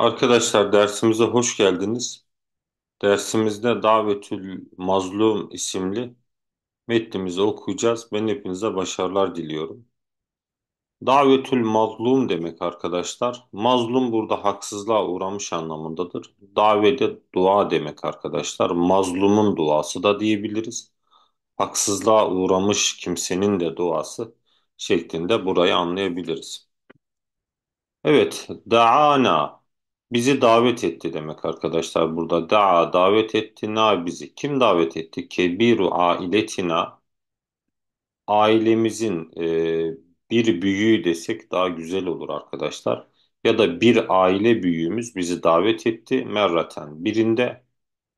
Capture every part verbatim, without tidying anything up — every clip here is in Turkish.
Arkadaşlar dersimize hoş geldiniz. Dersimizde Davetül Mazlum isimli metnimizi okuyacağız. Ben hepinize başarılar diliyorum. Davetül mazlum demek arkadaşlar. Mazlum burada haksızlığa uğramış anlamındadır. Davede dua demek arkadaşlar. Mazlumun duası da diyebiliriz. Haksızlığa uğramış kimsenin de duası şeklinde burayı anlayabiliriz. Evet, daana bizi davet etti demek arkadaşlar burada. Daa davet etti, na bizi. Kim davet etti? Kebiru ailetina. Ailemizin e, bir büyüğü desek daha güzel olur arkadaşlar. Ya da bir aile büyüğümüz bizi davet etti. Merraten birinde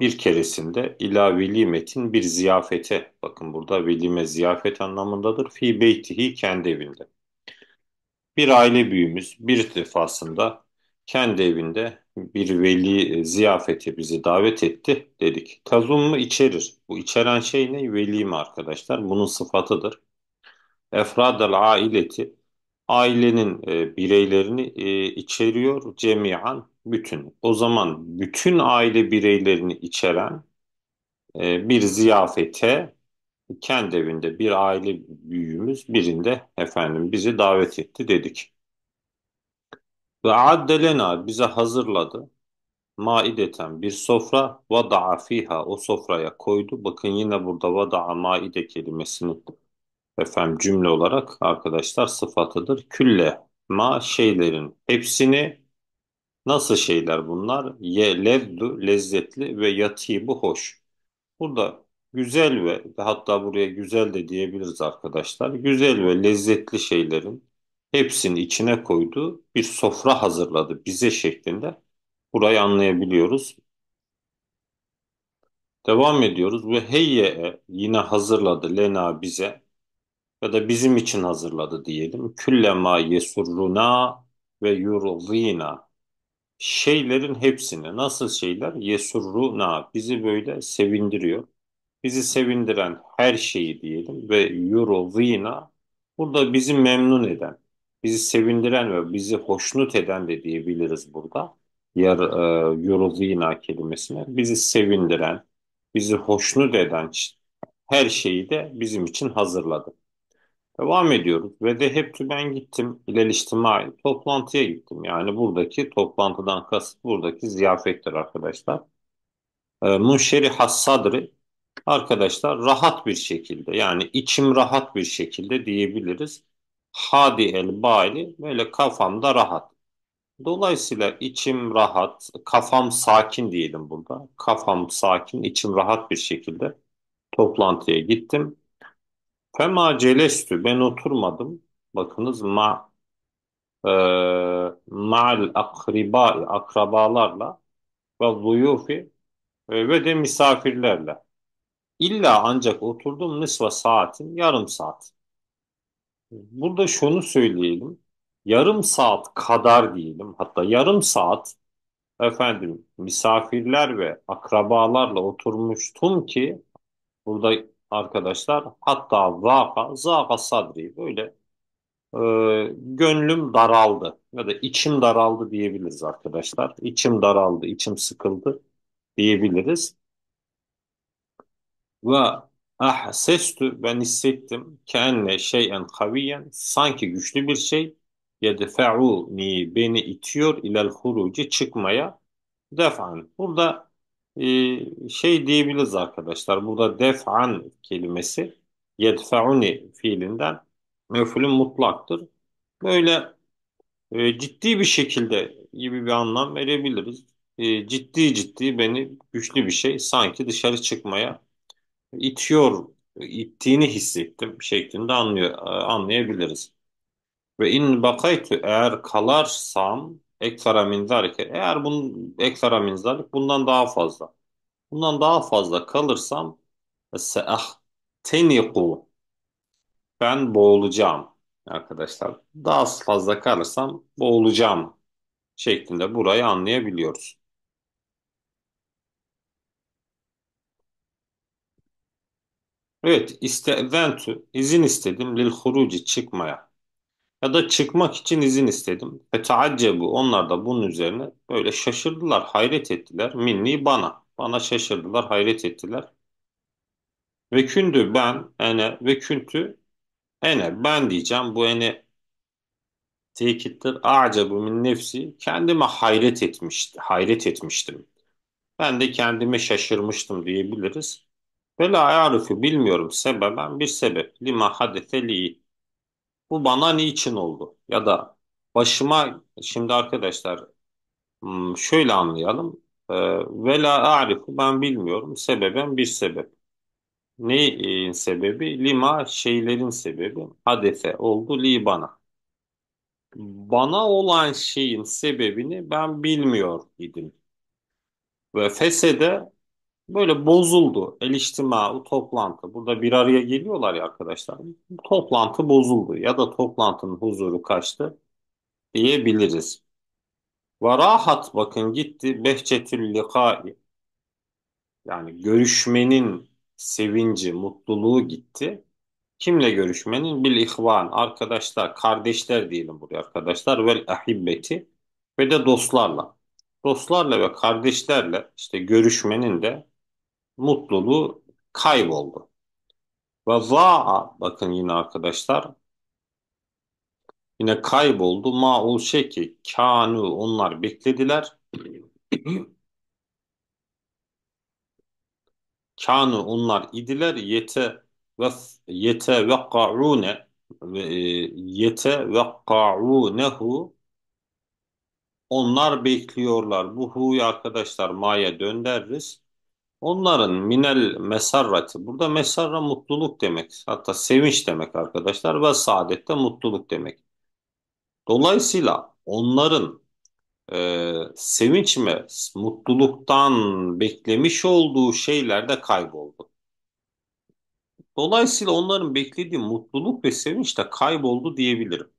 bir keresinde ila velimetin bir ziyafete. Bakın burada velime ziyafet anlamındadır. Fi beytihi kendi evinde. Bir aile büyüğümüz bir defasında kendi evinde bir veli ziyafeti bizi davet etti dedik. Tazum mu içerir? Bu içeren şey ne? Veli mi arkadaşlar? Bunun sıfatıdır. Efradel aileti ailenin e, bireylerini e, içeriyor. Cemiyan bütün. O zaman bütün aile bireylerini içeren e, bir ziyafete kendi evinde bir aile büyüğümüz birinde efendim bizi davet etti dedik. Ve addelena bize hazırladı. Maideten bir sofra. Vada'a fiha o sofraya koydu. Bakın yine burada vada'a maide kelimesini efendim cümle olarak arkadaşlar sıfatıdır. Külle ma şeylerin hepsini. Nasıl şeyler bunlar? Ye lezzu lezzetli ve yatibu hoş. Burada güzel ve hatta buraya güzel de diyebiliriz arkadaşlar. Güzel ve lezzetli şeylerin hepsini içine koydu, bir sofra hazırladı bize şeklinde. Burayı anlayabiliyoruz. Devam ediyoruz. Ve heyye yine hazırladı lena bize ya da bizim için hazırladı diyelim. Küllema yesurruna ve yurzina şeylerin hepsini. Nasıl şeyler? Yesurruna bizi böyle sevindiriyor. Bizi sevindiren her şeyi diyelim ve yurzina burada bizi memnun eden, bizi sevindiren ve bizi hoşnut eden de diyebiliriz burada. Yer, e, yurzina kelimesine. Bizi sevindiren, bizi hoşnut eden her şeyi de bizim için hazırladı. Devam ediyoruz. Ve de hep ben gittim. İlel içtimai. Toplantıya gittim. Yani buradaki toplantıdan kasıt buradaki ziyafettir arkadaşlar. E, Munşerihas sadri. Arkadaşlar rahat bir şekilde yani içim rahat bir şekilde diyebiliriz. Hadi el bali böyle kafamda rahat. Dolayısıyla içim rahat, kafam sakin diyelim burada. Kafam sakin, içim rahat bir şekilde toplantıya gittim. Fema celestü ben oturmadım. Bakınız ma e, ma'al akriba akrabalarla ve zuyufi e, ve de misafirlerle. İlla ancak oturdum nisva saatin yarım saat. Burada şunu söyleyelim. Yarım saat kadar diyelim. Hatta yarım saat efendim misafirler ve akrabalarla oturmuştum ki burada arkadaşlar hatta zâka, zâka sadri böyle e, gönlüm daraldı ya da içim daraldı diyebiliriz arkadaşlar. İçim daraldı, içim sıkıldı diyebiliriz. Ve ah sestü ben hissettim kenne şeyen kaviyen sanki güçlü bir şey yedfe'uni beni itiyor ilel huruci çıkmaya def'an. Burada e, şey diyebiliriz arkadaşlar. Burada def'an kelimesi yedfe'uni fiilinden mef'ulün mutlaktır. Böyle e, ciddi bir şekilde gibi bir anlam verebiliriz. E, ciddi ciddi beni güçlü bir şey sanki dışarı çıkmaya itiyor, ittiğini hissettim şeklinde anlıyor, anlayabiliriz. Ve in bakaytu eğer kalarsam ekstra min zalike eğer bunun ekstra min zalik bundan daha fazla. Bundan daha fazla kalırsam seahteniku ben boğulacağım arkadaşlar. Daha fazla kalırsam boğulacağım şeklinde burayı anlayabiliyoruz. Evet, isteventu izin istedim lil huruci çıkmaya. Ya da çıkmak için izin istedim. Feteaccebu, onlar da bunun üzerine böyle şaşırdılar, hayret ettiler. Minni bana. Bana şaşırdılar, hayret ettiler. Ve kündü ben, ene ve küntü ene. Ben diyeceğim, bu ene tekittir. Acebu min nefsi. Kendime hayret etmişti, hayret etmiştim. Ben de kendime şaşırmıştım diyebiliriz. Ve la ya'rifu, bilmiyorum, sebeben bir sebep. Lima hadise li, bu bana niçin oldu? Ya da başıma, şimdi arkadaşlar hmm, şöyle anlayalım. Ee, Ve la a'rifu, ben bilmiyorum. Sebeben bir sebep. Neyin sebebi? Lima, şeylerin sebebi. Hadese, oldu. Li, bana. Bana olan şeyin sebebini ben bilmiyor idim. Ve fesede, böyle bozuldu. El içtimau, toplantı. Burada bir araya geliyorlar ya arkadaşlar. Toplantı bozuldu ya da toplantının huzuru kaçtı diyebiliriz. Ve rahat, bakın, gitti. Behçetül likai, yani görüşmenin sevinci, mutluluğu gitti. Kimle görüşmenin? Bil ihvan, arkadaşlar, kardeşler diyelim buraya arkadaşlar. Vel ahibbeti, ve de dostlarla. Dostlarla ve kardeşlerle işte görüşmenin de mutluluğu kayboldu. Ve za'a, bakın yine arkadaşlar, yine kayboldu. Ma'ul şeki, kanu, onlar beklediler. Kanu, onlar idiler. Yete ve yete ve ka'une, yete ve ka'unehu, onlar bekliyorlar. Bu hu'yu arkadaşlar ma'ya döndürürüz. Onların minel mesarrati. Burada mesarra mutluluk demek. Hatta sevinç demek arkadaşlar. Ve saadet de mutluluk demek. Dolayısıyla onların e, sevinç ve mutluluktan beklemiş olduğu şeyler de kayboldu. Dolayısıyla onların beklediği mutluluk ve sevinç de kayboldu diyebilirim.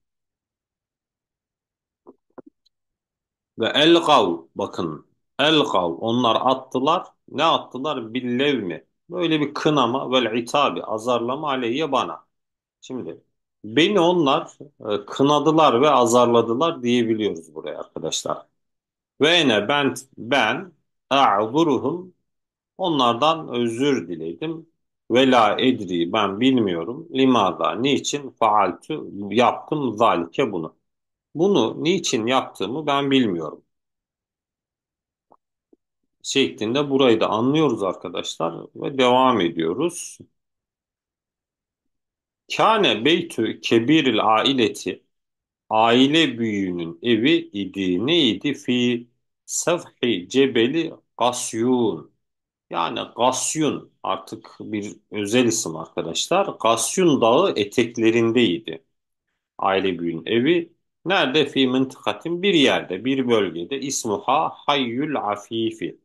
Ve elgav, bakın, elgav, onlar attılar. Ne attılar? Billevmi, böyle bir kınama, vel itabi, azarlama, aleyye, bana. Şimdi beni onlar e, kınadılar ve azarladılar diyebiliyoruz buraya arkadaşlar. Ve ene, ben ben a'zuruhum, onlardan özür diledim. Ve la edri, ben bilmiyorum. Limada, niçin? Faaltu, yaptım. Zalike, bunu. Bunu niçin yaptığımı ben bilmiyorum şeklinde burayı da anlıyoruz arkadaşlar ve devam ediyoruz. Kâne beytü kebiril aileti, aile büyüğünün evi idi. Neydi? Fi sefhi cebeli Gasyun. Yani Gasyun artık bir özel isim arkadaşlar. Gasyun dağı eteklerindeydi aile büyüğünün evi. Nerede? Fi mıntıkatin, bir yerde, bir bölgede. İsmuha Hayyul Afifi,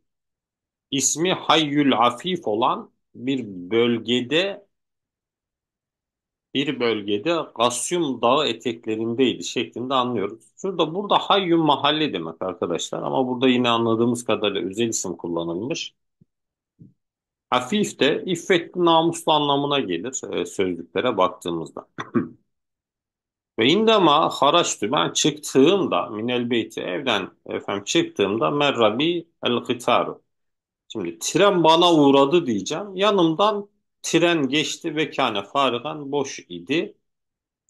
İsmi Hayyul Afif olan bir bölgede, bir bölgede Gasyum dağı eteklerindeydi şeklinde anlıyoruz. Şurada, burada Hayyum mahalle demek arkadaşlar, ama burada yine anladığımız kadarıyla özel isim kullanılmış. Afif de iffetli, namuslu anlamına gelir sözlüklere baktığımızda. Ve indema haraçtü, ben çıktığımda, minel beyti, evden efendim çıktığımda, merrabi el gitaru, şimdi tren bana uğradı diyeceğim. Yanımdan tren geçti ve kâne farigan, boş idi.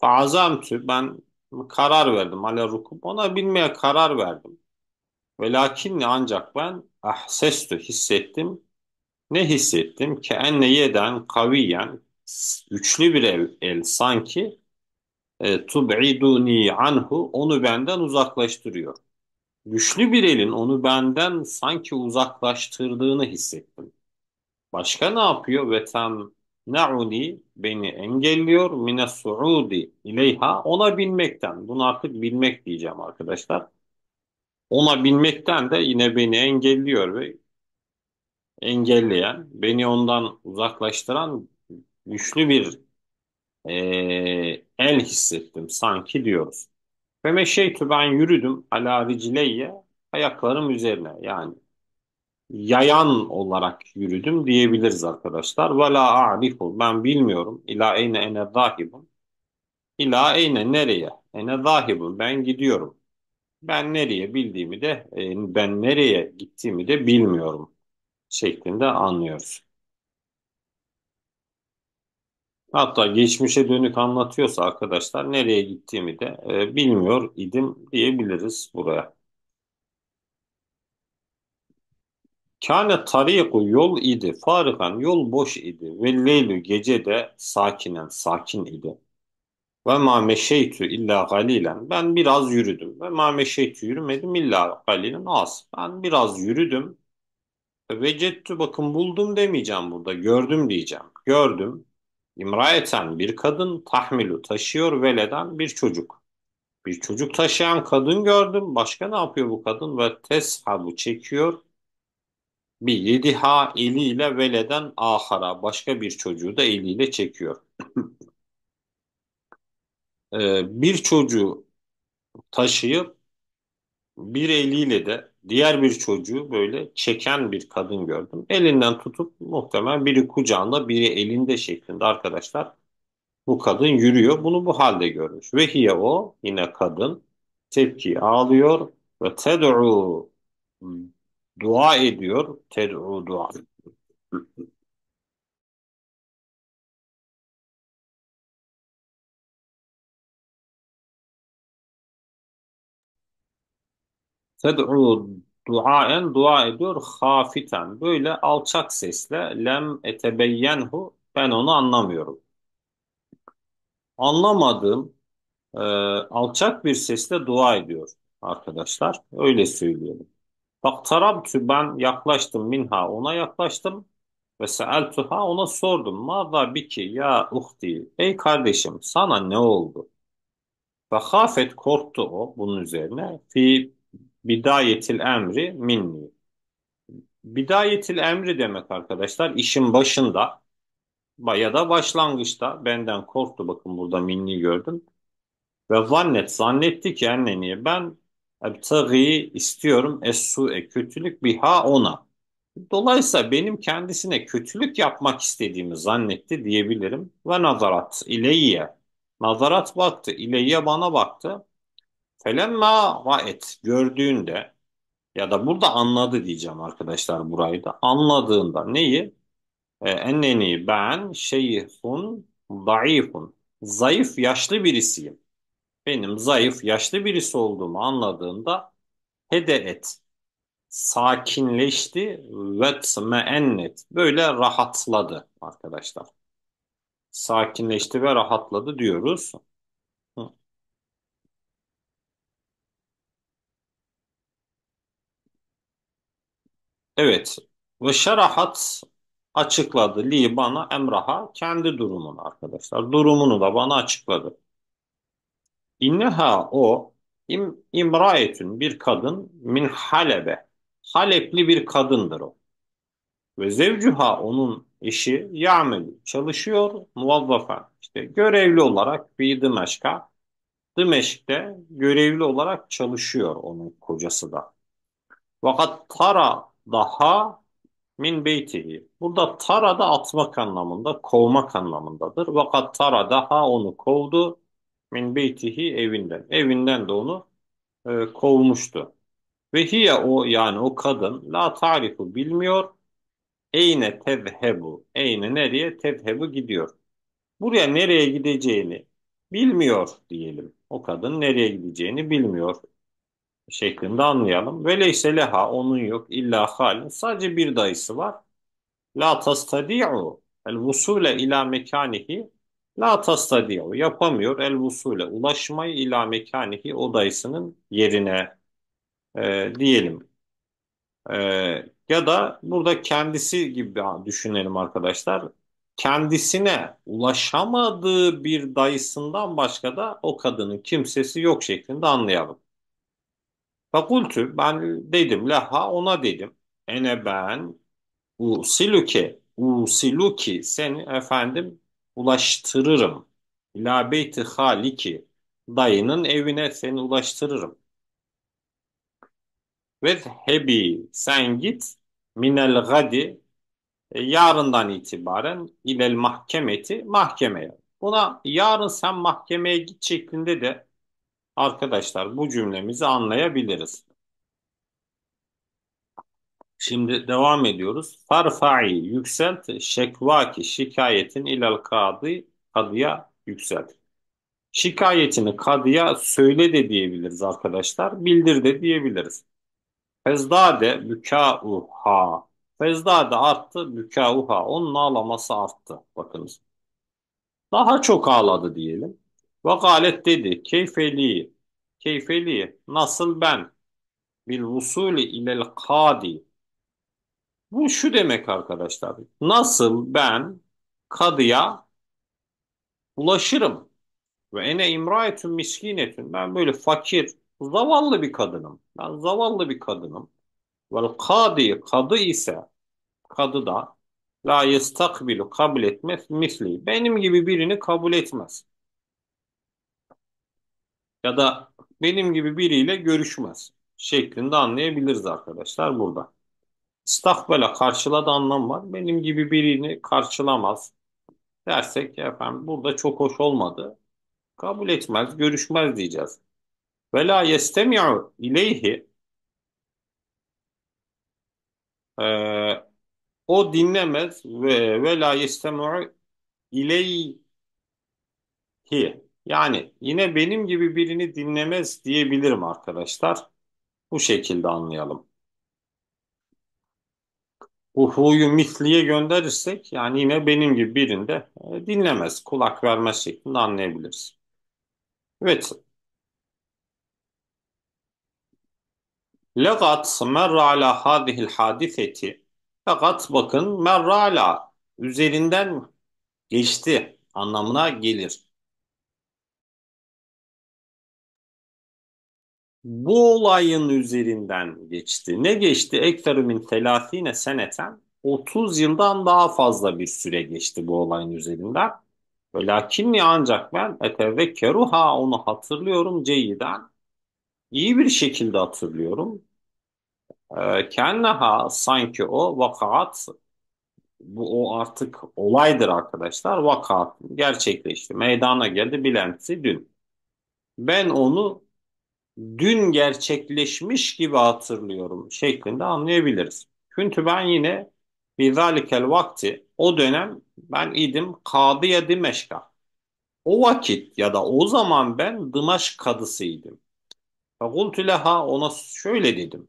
Fe azamtü, ben karar verdim. Ale rukub, ona binmeye karar verdim. Ve lakinni, ancak ben ahsestü, hissettim. Ne hissettim? Ke enne yeden kaviyen, güçlü bir el, el sanki tub'iduni anhu, onu benden uzaklaştırıyor. Güçlü bir elin onu benden sanki uzaklaştırdığını hissettim. Başka ne yapıyor? Ve temne'uni, beni engelliyor, mine su'udi ileyha, ona binmekten. Bunu artık bilmek diyeceğim arkadaşlar. Ona binmekten de yine beni engelliyor ve engelleyen, beni ondan uzaklaştıran güçlü bir Ee, el hissettim sanki diyoruz. Ve meşeytü, ben yürüdüm, ala ricileyye, ayaklarım üzerine, yani yayan olarak yürüdüm diyebiliriz arkadaşlar. Ve la a'rifu, ben bilmiyorum. İlâ eyne ene zâhibun, İla eyne, nereye? Ene zahibun, ben gidiyorum. Ben nereye bildiğimi de e, ben nereye gittiğimi de bilmiyorum şeklinde anlıyoruz. Hatta geçmişe dönük anlatıyorsa arkadaşlar nereye gittiğimi de e, bilmiyor idim diyebiliriz buraya. Kâne tariku yol idi, farikan yol boş idi ve leylü gece de sakinen sakin idi. Ve mâ meşeytü illâ galilen. Ben biraz yürüdüm. Ve mâ meşeytü yürümedim illâ galilen az. Ben biraz yürüdüm. Vecettü, bakın buldum demeyeceğim burada. Gördüm diyeceğim. Gördüm. İmraeten, bir kadın, tahmilu taşıyor, veleden, bir çocuk. Bir çocuk taşıyan kadın gördüm. Başka ne yapıyor bu kadın? Ve teshabu, çekiyor. Bir yediha, eliyle, veleden, ahara. Başka bir çocuğu da eliyle çekiyor. Bir çocuğu taşıyıp bir eliyle de diğer bir çocuğu böyle çeken bir kadın gördüm. Elinden tutup muhtemelen biri kucağında biri elinde şeklinde arkadaşlar bu kadın yürüyor. Bunu bu halde görmüş. Ve hiye, o yine kadın, tepki ağlıyor ve ted'u, dua ediyor. Ted'u, dua. Ted'u duaen, dua ediyor, hafiten, böyle alçak sesle, lem etebeyyenhu, ben onu anlamıyorum. Anlamadığım e, alçak bir sesle dua ediyor arkadaşlar, öyle söylüyorum. Bak tarabtü, ben yaklaştım, minha, ona yaklaştım ve seeltuha, ona sordum. Mâzâ biki ya uhti, ey kardeşim sana ne oldu? Ve hafet, korktu o bunun üzerine, fi bidayetil emri minni. Bidayetil emri demek arkadaşlar işin başında ya da başlangıçta benden korktu. Bakın burada minni gördüm. Ve zannet, zannetti ki anneni, ben ebtagi, istiyorum, es-su'e, kötülük, biha, ona. Dolayısıyla benim kendisine kötülük yapmak istediğimi zannetti diyebilirim. Ve nazarat ileyye, nazarat baktı, ileyye, bana baktı. Felemma ra'et, gördüğünde ya da burada anladı diyeceğim arkadaşlar burayı da. Anladığında neyi? E, enneni, ben şeyhun zayıfun, zayıf, yaşlı birisiyim. Benim zayıf, yaşlı birisi olduğumu anladığında hedeet, sakinleşti ve tme'ennet, böyle rahatladı arkadaşlar. Sakinleşti ve rahatladı diyoruz. Evet. Ve şerahat, açıkladı, li, bana, emraha, kendi durumunu arkadaşlar. Durumunu da bana açıkladı. İnneha, o im, imraetün, bir kadın, min Halebe, Halepli bir kadındır o. Ve zevcuha, onun eşi, ya'melu, çalışıyor, muvazzafen, işte görevli olarak, bi Dimeşk'a, Dimeşk'te görevli olarak çalışıyor onun kocası da. Vakat tara daha min beytihi. Burada tara da atmak anlamında, kovmak anlamındadır. Vakat tara daha, onu kovdu, min beytihi, evinden. Evinden de onu e, kovmuştu. Ve hiye, o yani o kadın, la tarifu, bilmiyor. Eyne tezhebu, eyne, nereye, tezhebu, gidiyor. Buraya nereye gideceğini bilmiyor diyelim. O kadın nereye gideceğini bilmiyor şeklinde anlayalım. Veleyse leha, onun yok, illa halin, sadece bir dayısı var. La tastadi'u el vusule ila mekanihi, la tastadi'u, yapamıyor, el vusule, ulaşmayı, ila mekanihi, o dayısının yerine e, diyelim. E, ya da burada kendisi gibi düşünelim arkadaşlar. Kendisine ulaşamadığı bir dayısından başka da o kadının kimsesi yok şeklinde anlayalım. Fakultü, ben dedim, leha, ona dedim. Ene, ben, usiluke, usiluki, seni efendim ulaştırırım. İlâ beyti haliki, dayının evine seni ulaştırırım. Vezhebi, sen git, minel gadi, yarından itibaren, ilel mahkemeti, mahkemeye. Buna yarın sen mahkemeye git şeklinde de arkadaşlar bu cümlemizi anlayabiliriz. Şimdi devam ediyoruz. Farfa'i yükselt, şekvaki şikayetin ilal kadı, kadıya yükselt. Şikayetini kadıya söyle de diyebiliriz arkadaşlar. Bildir de diyebiliriz. Fezdade bükâuha. Fezdade arttı, bükâuha. Onun ağlaması arttı. Bakınız. Daha çok ağladı diyelim. Ve galet dedi. Keyfeli. Keyfeli. Nasıl ben? Bil vusûli ilel kâdi. Bu şu demek arkadaşlar. Nasıl ben kadıya ulaşırım? Ve ene imraetun miskinetun. Ben böyle fakir, zavallı bir kadınım. Ben zavallı bir kadınım. Vel kadi, kadı ise, kadı da la yestakbilu, kabul etmez, misli. Benim gibi birini kabul etmez. Ya da benim gibi biriyle görüşmez şeklinde anlayabiliriz arkadaşlar burada. İstakbela karşıladı anlamı var. Benim gibi birini karşılamaz dersek efendim burada çok hoş olmadı. Kabul etmez, görüşmez diyeceğiz. Ve la yestemi'u ileyhi, ee, o dinlemez ve ve la yestemi'u ileyhi, yani yine benim gibi birini dinlemez diyebilirim arkadaşlar. Bu şekilde anlayalım. Bu huyu misliye gönderirsek yani yine benim gibi birinde dinlemez, kulak vermez şeklinde anlayabiliriz. Evet. Legat merra ala hadihil hadiseti. Legat bakın merra ala üzerinden geçti anlamına gelir. Bu olayın üzerinden geçti. Ne geçti? Ekferü min selâsîne seneten. otuz yıldan daha fazla bir süre geçti bu olayın üzerinden. Velakinni, ancak ben etevekkeruha, onu hatırlıyorum ceyyiden. İyi bir şekilde hatırlıyorum. E, kenneha, sanki o vakaat, bu o artık olaydır arkadaşlar. Vakaat gerçekleşti. Meydana geldi bilentisi dün. Ben onu dün gerçekleşmiş gibi hatırlıyorum şeklinde anlayabiliriz. Çünkü ben yine bizalikel vakti, o dönem ben idim kadıya Dimeşka. O vakit ya da o zaman ben Dimeşk kadısıydım. Fekultu leha, ona şöyle dedim.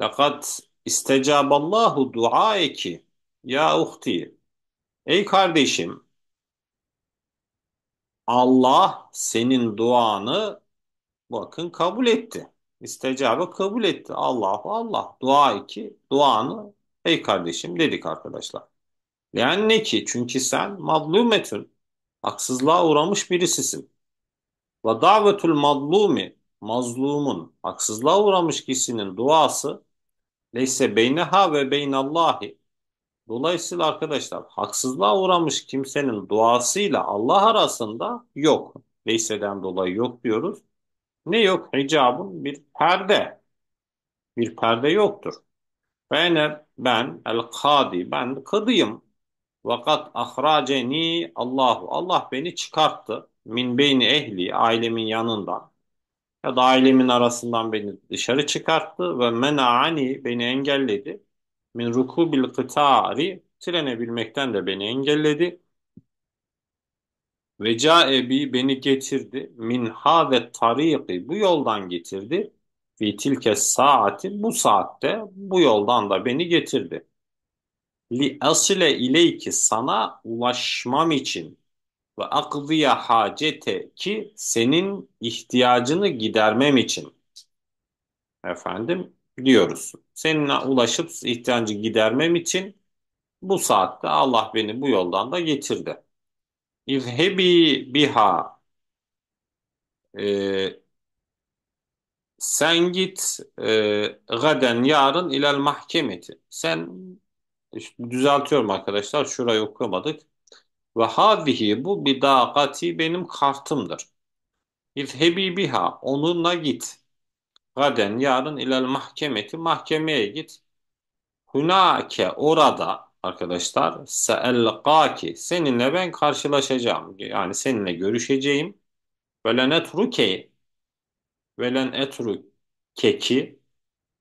Lekad istecaballahu duaeki ya uhti. Ey kardeşim, Allah senin duanı bakın kabul etti. İstecabı kabul etti. Allahu Allah. Dua iki. Duanı ey kardeşim dedik arkadaşlar. Yani ki çünkü sen mazlumetün, haksızlığa uğramış birisisin. Ve davetül mazlumi, mazlumun, haksızlığa uğramış kişinin duası leyse beyneha ve beynallahi. Dolayısıyla arkadaşlar haksızlığa uğramış kimsenin duasıyla Allah arasında yok. Leyseden dolayı yok diyoruz. Ne yok? Hicabın bir perde. Bir perde yoktur. Ben, ben el-kadi, ben kadıyım. Vakat ahraceni Allahu. Allah beni çıkarttı. Min beyni ehli, ailemin yanından. Ya da ailemin arasından beni dışarı çıkarttı. Ve mena'ani, beni engelledi. Min rukubil kıtari, trene binmekten de beni engelledi. Ve caebi, beni getirdi. Min hâve tarîki, bu yoldan getirdi. Fi tilke saati, bu saatte bu yoldan da beni getirdi. Li asile ileyki, sana ulaşmam için. Ve akdiya hacete, ki senin ihtiyacını gidermem için. Efendim diyoruz. Seninle ulaşıp ihtiyacı gidermem için bu saatte Allah beni bu yoldan da getirdi. İzhebi biha, ee, sen git e, gaden, yarın ilel mahkemeti. Sen işte, düzeltiyorum arkadaşlar, şurayı okumadık. Ve hadihi, bu bidaqati, benim kartımdır. İzhebi biha, onunla git. Gaden, yarın ilel mahkemeti, mahkemeye git. Hunake, orada arkadaşlar. Se'elqaki, seninle ben karşılaşacağım. Yani seninle görüşeceğim. Ve len etruke, ve len etrukeki,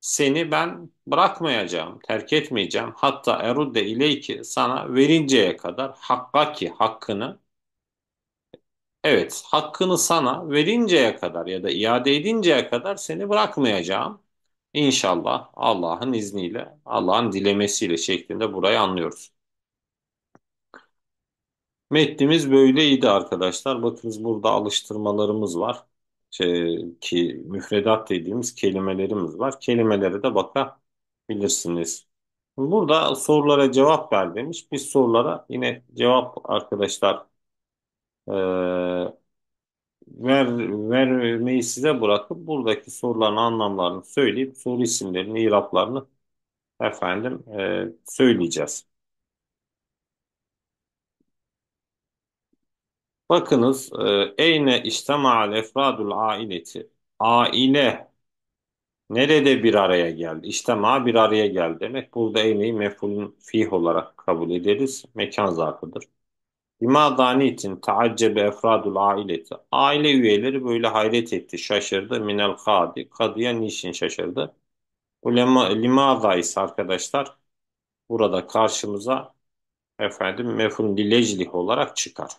seni ben bırakmayacağım, terk etmeyeceğim. Hatta erudde ileyki, sana verinceye kadar hakkaki, hakkını. Evet, hakkını sana verinceye kadar ya da iade edinceye kadar seni bırakmayacağım. İnşallah Allah'ın izniyle, Allah'ın dilemesiyle şeklinde burayı anlıyoruz. Metnimiz böyleydi arkadaşlar. Bakınız burada alıştırmalarımız var. Şey, ki müfredat dediğimiz kelimelerimiz var. Kelimelere de bakabilirsiniz. Burada sorulara cevap ver demiş. Biz sorulara yine cevap arkadaşlar Ee, ver, vermeyi size bırakıp buradaki soruların anlamlarını söyleyip soru isimlerini, iraplarını efendim e, söyleyeceğiz. Bakınız eyne iştema'al efradul aileti, aile nerede bir araya geldi? İştema bir araya geldi demek. Burada eyneyi mef'ulün fih olarak kabul ederiz. Mekan zarfıdır. İmadani için taaccebe efradul aileti. Aile üyeleri böyle hayret etti, şaşırdı. Minel kadi. Kadıya niçin şaşırdı? Ulema, limada ise arkadaşlar burada karşımıza efendim mefhum dileclih olarak çıkar.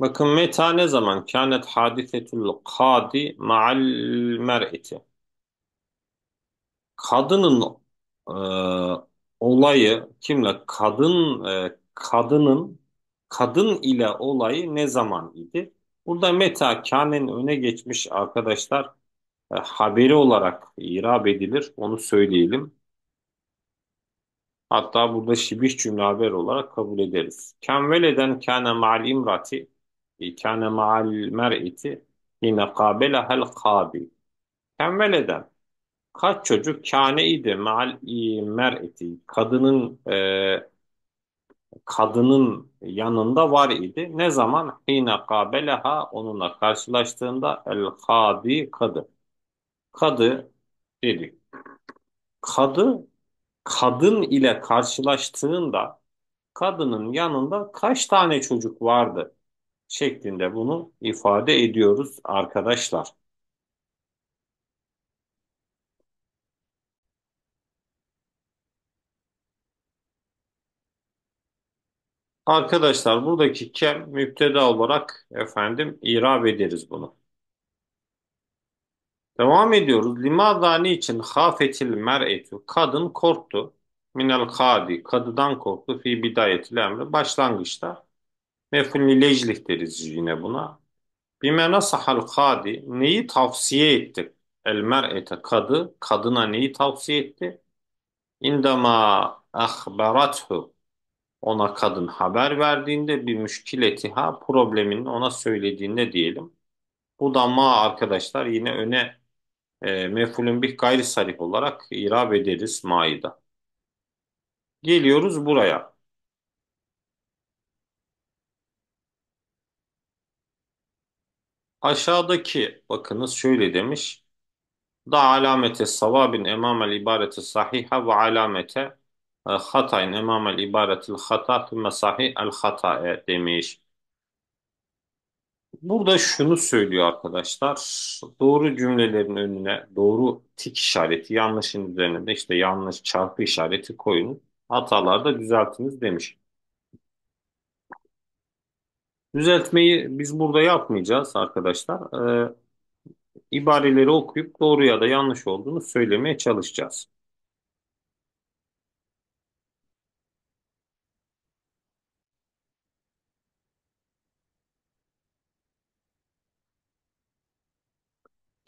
Bakın meta ne zaman? Kânet hadisetul kadi ma'al mer'eti. Kadının e, olayı kimle? Kadın e, kadının kadın ile olayı ne zaman idi? Burada meta kânenin öne geçmiş arkadaşlar e, haberi olarak irab edilir. Onu söyleyelim. Hatta burada şibih cümle haber olarak kabul ederiz. Kemveleden kâne ma'al imrati, kâne ma'al mer'iti hine kabelehel kabil. Kemveleden kaç çocuk kâne idi ma'al mer'iti, kadının e, kadının yanında var idi. Ne zaman? Hine kabeleha, onunla karşılaştığında el kabi, kadı. Kadı dedi. Kadı kadın ile karşılaştığında kadının yanında kaç tane çocuk vardı şeklinde bunu ifade ediyoruz arkadaşlar. Arkadaşlar buradaki kem müpteda olarak efendim irab ederiz bunu. Devam ediyoruz. Limadani için hafetil mer'etu, kadın korktu. Minel kadi, kadıdan korktu. Fi bidayetil emri, başlangıçta. Mef'ulü leclih deriz yine buna. Bime nasahal kadi, neyi tavsiye etti? El mer'ete, kadı, kadına neyi tavsiye etti? İndema ahbarathu, ona kadın haber verdiğinde, bir müşkiletiha, problemini ona söylediğinde diyelim. Bu da ma arkadaşlar yine öne e, mef'ulün bih gayri sarih olarak irab ederiz ma'yı da. Geliyoruz buraya. Aşağıdaki bakınız şöyle demiş. Da alamete savabin emamel ibareti sahiha ve alamete e, hatayin emamel ibaretil hata tümme sahih el hatae demiş. Burada şunu söylüyor arkadaşlar. Doğru cümlelerin önüne doğru tik işareti, yanlışın üzerine de işte yanlış çarpı işareti koyun. Hatalarda düzeltiniz demiş. Düzeltmeyi biz burada yapmayacağız arkadaşlar. Ee, ibareleri okuyup doğru ya da yanlış olduğunu söylemeye çalışacağız.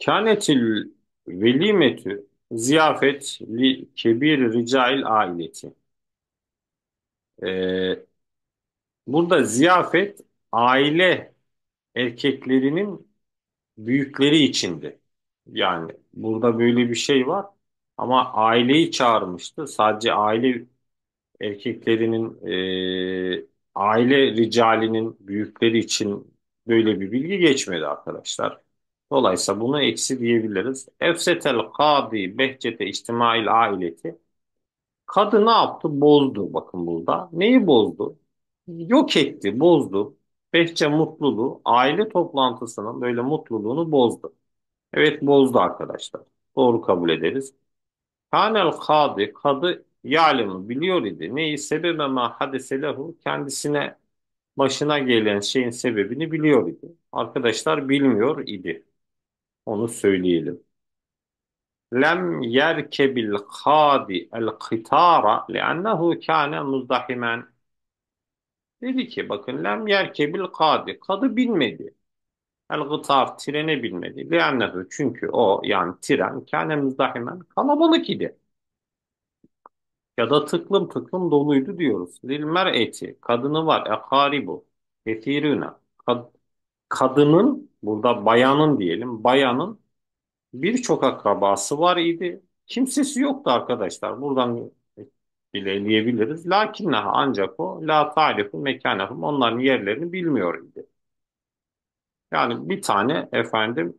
Kânetil velimetü ziyafet li kebir ricail aileti. Ee, burada ziyafet aile erkeklerinin büyükleri içindi. Yani burada böyle bir şey var ama aileyi çağırmıştı. Sadece aile erkeklerinin e, aile ricalinin büyükleri için böyle bir bilgi geçmedi arkadaşlar. Dolayısıyla bunu eksi diyebiliriz. Efsetel kadi behçete içtimail aileti. Kadı ne yaptı? Bozdu. Bakın burada. Neyi bozdu? Yok etti, bozdu. Behçe mutluluğu, aile toplantısının böyle mutluluğunu bozdu. Evet, bozdu arkadaşlar. Doğru kabul ederiz. Kanel kadı, kadı yâlemi biliyor idi. Neyi? Sebebe mâ hadeselehu, kendisine başına gelen şeyin sebebini biliyor idi. Arkadaşlar bilmiyor idi. Onu söyleyelim. Lem yerkebil kadi el kitara li'annehu kâne muzdahimen. Dedi ki bakın, lem yerkebil kadi, kadı binmedi. El gıtar, trene binmedi. Li'annehu, çünkü o, yani tren, kâne muzdahimen, kalabalık idi. Ya da tıklım tıklım doluydu diyoruz. Lil mer'eti, kadını var. Ekaribu, kethiruna. Kad kadının, burada bayanın diyelim, bayanın birçok akrabası var idi. Kimsesi yoktu arkadaşlar. Buradan bile eleyebiliriz. Lakinneha, ancak o, la ta'lifu mekanehum, onların yerlerini bilmiyor idi. Yani bir tane efendim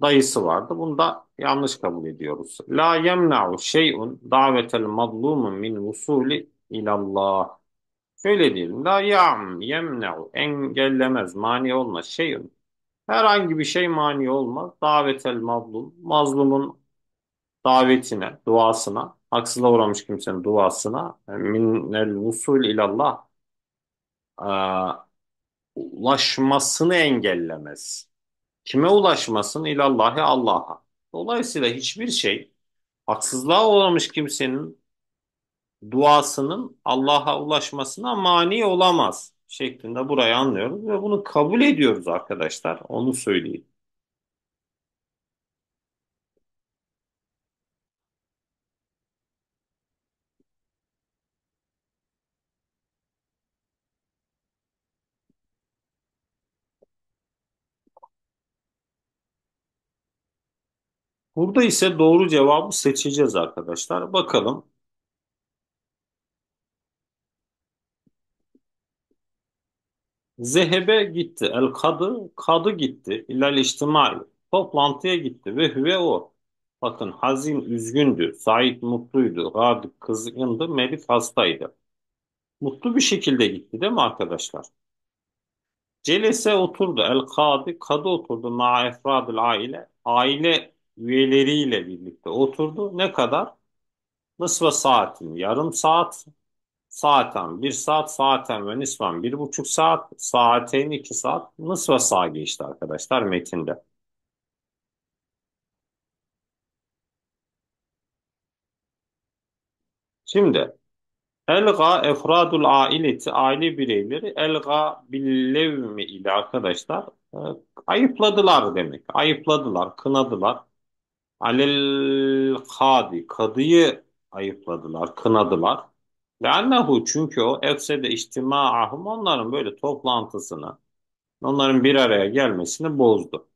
dayısı vardı. Bunu da yanlış kabul ediyoruz. La yemna'u şey'un davetel mazlumun min vusuli ilallah. Şöyle diyelim. La yam yemna'u, engellemez, mani olmaz. Şey'un, herhangi bir şey mani olmaz. Davetel mazlum, mazlumun davetine, duasına, haksızlığa uğramış kimsenin duasına, minel vusul ilallah, ulaşmasını engellemez. Kime ulaşmasın? İlallahi, Allah'a. Dolayısıyla hiçbir şey haksızlığa uğramış kimsenin duasının Allah'a ulaşmasına mani olamaz şeklinde burayı anlıyoruz ve bunu kabul ediyoruz arkadaşlar. Onu söyleyeyim. Burada ise doğru cevabı seçeceğiz arkadaşlar. Bakalım. Zehebe gitti. El kadı, kadı gitti. İlal içtimai, toplantıya gitti. Ve hüve o. Bakın, hazin üzgündü. Said mutluydu. Gadık kızgındı. Melif hastaydı. Mutlu bir şekilde gitti değil mi arkadaşlar? Celese oturdu. El kadı, kadı oturdu. Ma efradil aile, aile üyeleriyle birlikte oturdu. Ne kadar? Nısva saatin, yarım saat, saaten bir saat, saaten ve nisvan bir buçuk saat, saaten iki saat, nısva sağa geçti arkadaşlar metinde. Şimdi elga efradul aileti, aile bireyleri elga billevmi ile arkadaşlar e, ayıpladılar demek. Ayıpladılar, kınadılar. Alel kadi, kadıyı ayıpladılar, kınadılar. Leannehu, çünkü o efsede içtima'ahum, onların böyle toplantısını, onların bir araya gelmesini bozdu.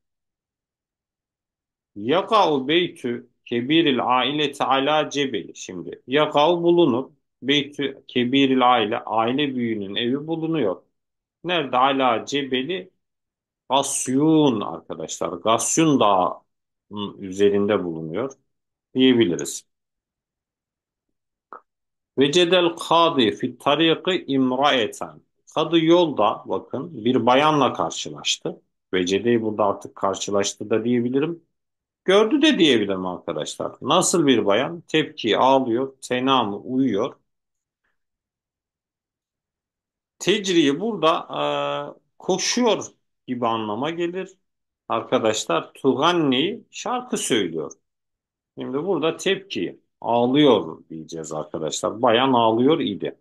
Yaka'u beytü kebiril aileti ala cebeli. Şimdi yaka'u bulunur. Beytü kebiril aile, aile büyüğünün evi bulunuyor. Nerede? Ala cebeli Gasyun arkadaşlar. Gasyun dağı üzerinde bulunuyor diyebiliriz. Ve cedel kadı fi tariqi imraeten. Kadı yolda bakın bir bayanla karşılaştı. Ve cedeyi burada artık karşılaştı da diyebilirim. Gördü de diyebilirim arkadaşlar. Nasıl bir bayan? Tepki, ağlıyor, tenamı, uyuyor. Tecriyi burada e, koşuyor gibi anlama gelir. Arkadaşlar Tuganni şarkı söylüyor. Şimdi burada tepki, ağlıyor diyeceğiz arkadaşlar. Bayan ağlıyor idi.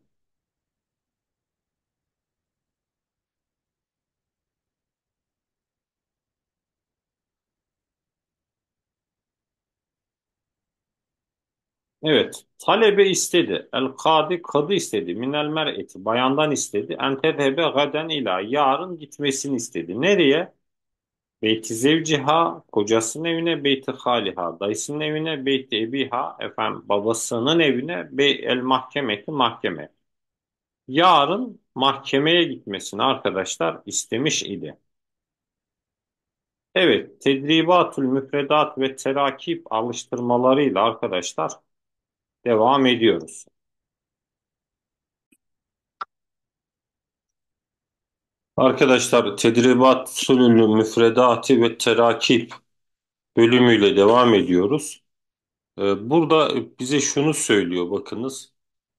Evet. Talebe istedi. El kadi, kadı istedi. Minel mer'eti, bayandan istedi. Entedhebe gaden ila, yarın gitmesini istedi. Nereye? Beyti zevciha, kocasının evine, beyti haliha, dayısının evine, beyti ebiha, efendim babasının evine, be el mahkemeti, mahkeme. yarın mahkemeye gitmesini arkadaşlar istemiş idi. Evet, tedribatül müfredat ve terakip alıştırmalarıyla arkadaşlar devam ediyoruz. Arkadaşlar tedribatül müfredati ve terakip bölümüyle devam ediyoruz. Burada bize şunu söylüyor, bakınız.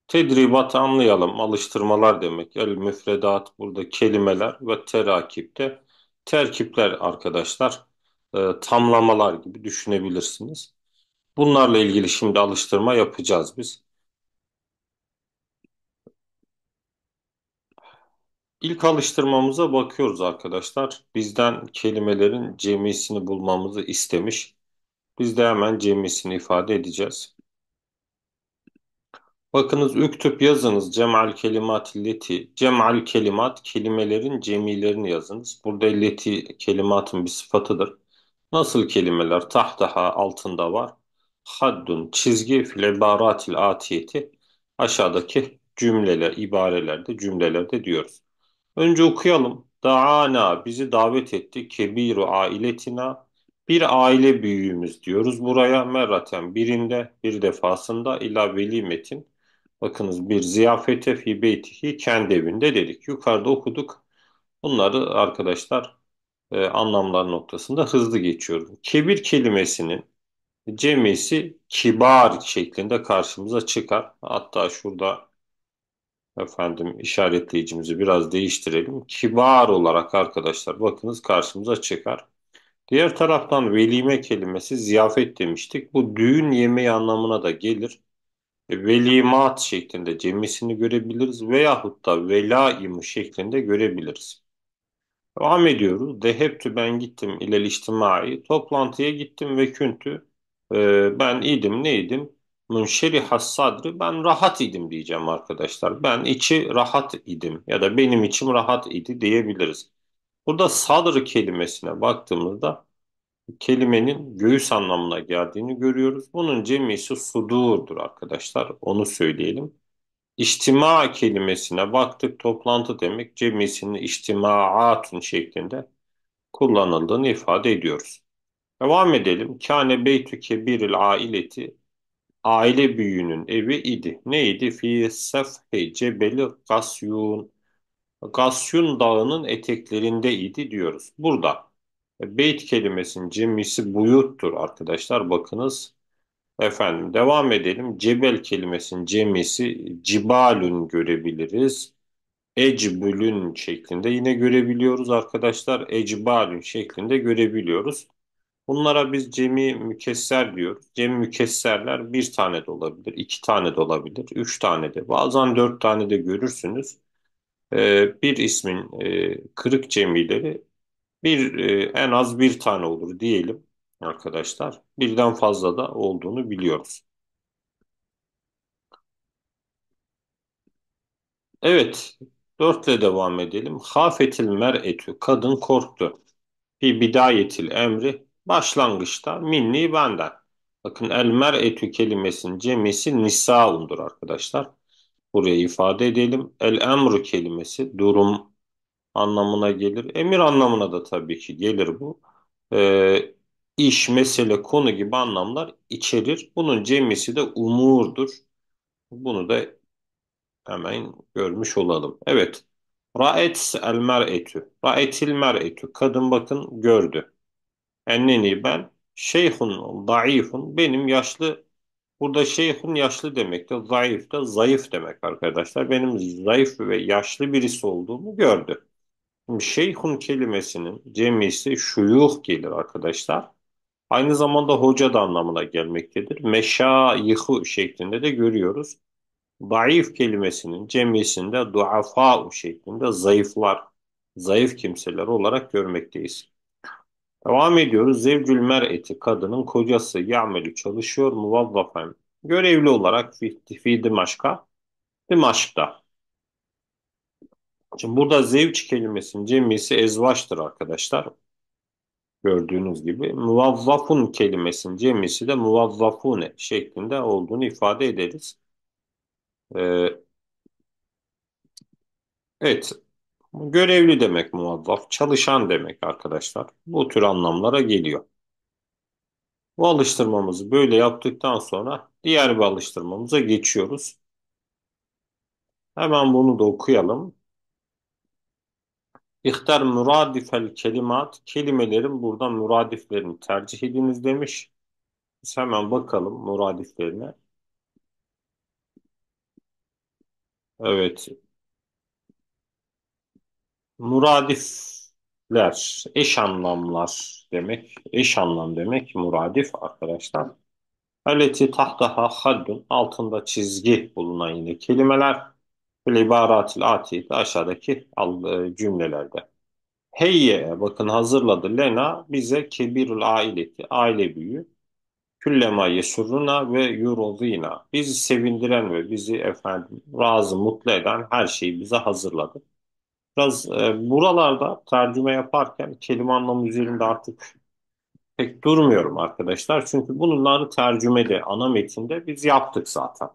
Tedribat anlayalım, alıştırmalar demek. El müfredat burada kelimeler ve terakip de terkipler arkadaşlar, e, tamlamalar gibi düşünebilirsiniz. Bunlarla ilgili şimdi alıştırma yapacağız biz. İlk alıştırmamıza bakıyoruz arkadaşlar. Bizden kelimelerin cemisini bulmamızı istemiş. Biz de hemen cemisini ifade edeceğiz. Bakınız, üktüp yazınız cem'al kelimat leti. Cem'al kelimat kelimelerin cemilerini yazınız. Burada leti kelimatın bir sıfatıdır. Nasıl kelimeler? Tahtaha altında var. Haddun çizgi fil ibaratil atiyeti. Aşağıdaki cümleler, ibarelerde, cümlelerde diyoruz. Önce okuyalım. Da'ana bizi davet etti. Kebiru ailetina. Bir aile büyüğümüz diyoruz buraya. Merraten birinde, bir defasında ila velimetin. Bakınız, bir ziyafete fi beytihi kendi evinde dedik. Yukarıda okuduk. Bunları arkadaşlar e, anlamlar noktasında hızlı geçiyorum. Kebir kelimesinin cemisi kibar şeklinde karşımıza çıkar. Hatta şurada efendim işaretleyicimizi biraz değiştirelim. Kibar olarak arkadaşlar bakınız karşımıza çıkar. Diğer taraftan velime kelimesi ziyafet demiştik. Bu düğün yemeği anlamına da gelir. Velimat şeklinde cemisini görebiliriz veyahut da velaimu şeklinde görebiliriz. Devam ediyoruz. Dehebtü ben gittim ilel içtimai. Toplantıya gittim ve küntü. E, ben idim, neydim? Münşeri hassadri. Ben rahat idim diyeceğim arkadaşlar. Ben içi rahat idim ya da benim içim rahat idi diyebiliriz. Burada sadr kelimesine baktığımızda kelimenin göğüs anlamına geldiğini görüyoruz. Bunun cemisi sudurdur arkadaşlar. Onu söyleyelim. İçtima kelimesine baktık. Toplantı demek, cemisinin içtimaatun şeklinde kullanıldığını ifade ediyoruz. Devam edelim. Kâne beytü kebiril aileti. Aile büyüğünün evi idi. Neydi? Fî sefhi cebeli Gasyun. Gasyun dağının eteklerindeydi diyoruz. Burada beyt kelimesinin cemisi buyuttur arkadaşlar. Bakınız efendim devam edelim. Cebel kelimesinin cemisi cibalün görebiliriz. Ecbülün şeklinde yine görebiliyoruz arkadaşlar. Ecbalün şeklinde görebiliyoruz. Bunlara biz cemi mükesser diyoruz. Cemi mükesserler bir tane de olabilir, iki tane de olabilir, üç tane de, bazen dört tane de görürsünüz. Bir ismin kırık cemileri bir en az bir tane olur diyelim arkadaşlar. Birden fazla da olduğunu biliyoruz. Evet, dörtle devam edelim. Hafetil mer'etü kadın korktu. Fi bidayetil emri başlangıçta minni benden. Bakın el mer'etü kelimesinin cemisi nisaundur arkadaşlar. Buraya ifade edelim. El emru kelimesi durum anlamına gelir. Emir anlamına da tabii ki gelir bu. Ee, iş, mesele, konu gibi anlamlar içerir. Bunun cemisi de umurdur. Bunu da hemen görmüş olalım. Evet. Ra'et el mer'etü. Ra'etil mer'etü. Kadın bakın gördü. Enneni ben. Şeyhun, daifun. Benim yaşlı. Burada şeyhun yaşlı demek de, zayıf da zayıf demek arkadaşlar. Benim zayıf ve yaşlı birisi olduğumu gördü. Şimdi şeyhun kelimesinin cemisi şuyuh gelir arkadaşlar. Aynı zamanda hoca da anlamına gelmektedir. Meşayihu şeklinde de görüyoruz. Zayıf kelimesinin cemisinde duafa'u şeklinde zayıflar, zayıf kimseler olarak görmekteyiz. Devam ediyoruz. Zevcül mer'eti kadının kocası ya'melü çalışıyor muvazzafen görevli olarak fi Dimeşk'a Dimeşk'ta. Şimdi burada zevç kelimesinin cemisi ezvaçtır arkadaşlar. Gördüğünüz gibi muvazzafun kelimesinin cemisi de muvazzafune şeklinde olduğunu ifade ederiz. Ee, Evet, görevli demek muvazzaf, çalışan demek arkadaşlar. Bu tür anlamlara geliyor. Bu alıştırmamızı böyle yaptıktan sonra diğer bir alıştırmamıza geçiyoruz. Hemen bunu da okuyalım. İhtar müradifel kelimat, kelimelerin burada müradiflerini tercih ediniz demiş. Biz hemen bakalım müradiflerine. Evet. Muradifler, eş anlamlar demek. Eş anlam demek muradif arkadaşlar. Aleti tahtaha haddun, altında çizgi bulunan yine kelimeler. Böyle ibaratil atiyeti aşağıdaki cümlelerde. Heyye, bakın hazırladı lena bize kebirul aileti, aile büyüğü. Küllema yesurruna ve yurudina, bizi sevindiren ve bizi efendim razı mutlu eden her şeyi bize hazırladı. Biraz e, buralarda tercüme yaparken kelime anlamı üzerinde artık pek durmuyorum arkadaşlar. Çünkü bunları tercümede, ana metinde biz yaptık zaten.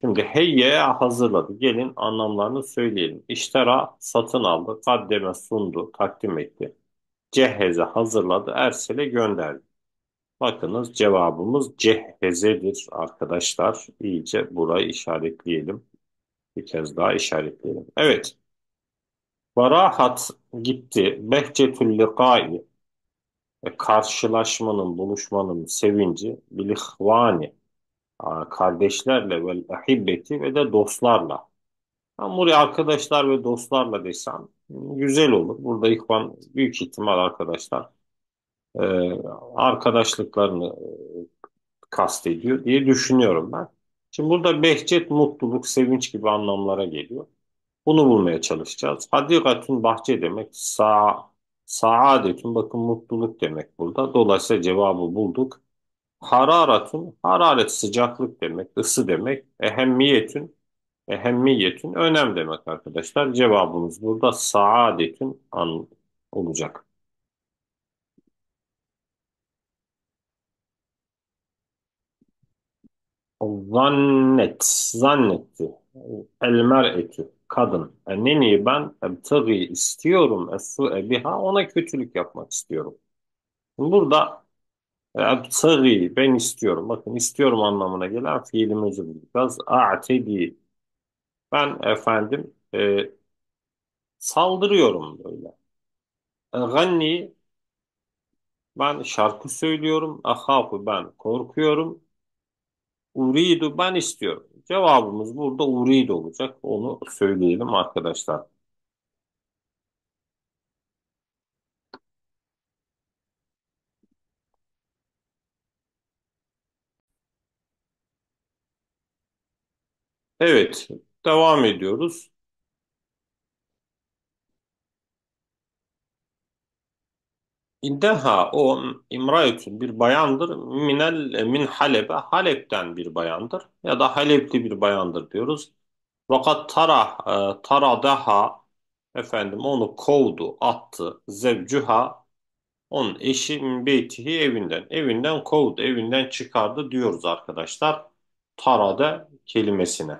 Şimdi heyye hazırladı. Gelin anlamlarını söyleyelim. İştera satın aldı. Kaddeme sundu. Takdim etti. Cehheze hazırladı. Ersele gönderdi. Bakınız cevabımız cehhezedir arkadaşlar. İyice burayı işaretleyelim. Bir kez daha işaretleyelim. Evet. Varahat gitti. Behcetül likai, karşılaşmanın, buluşmanın sevinci. Bilihvani, kardeşlerle ve ahibbeti ve de dostlarla. Ben buraya arkadaşlar ve dostlarla desem güzel olur. Burada ihvan büyük ihtimal arkadaşlar e, arkadaşlıklarını kastediyor diye düşünüyorum ben. Şimdi burada behçet, mutluluk, sevinç gibi anlamlara geliyor. Bunu bulmaya çalışacağız. Hadikatun bahçe demek. Sa saadetun bakın mutluluk demek burada. Dolayısıyla cevabı bulduk. Hararatun, hararet sıcaklık demek, ısı demek. Ehemmiyetün, ehemmiyetün önem demek arkadaşlar. Cevabımız burada saadetün an olacak. Zannet, zannetti. Elmer'etü, kadın. Neni ben ebtagi istiyorum essu'e biha, ona kötülük yapmak istiyorum. Burada Ebtagi, ben istiyorum. Bakın istiyorum anlamına gelen fiilimizi bulacağız. A'tedi, ben efendim e, saldırıyorum böyle. Ganni, ben şarkı söylüyorum. Ahafu, ben korkuyorum. Uridu, ben istiyorum. Cevabımız burada urid olacak. Onu söyleyelim arkadaşlar. Evet, devam ediyoruz. İndeha, o imraetün bir bayandır. Minel, min Halebe, Halep'ten bir bayandır. Ya da Halep'li bir bayandır diyoruz. Fakat tarah, taradaha, efendim onu kovdu, attı. Zevcuha, onun eşi min beytihi evinden. Evinden kovdu, evinden çıkardı diyoruz arkadaşlar. Tarada kelimesine.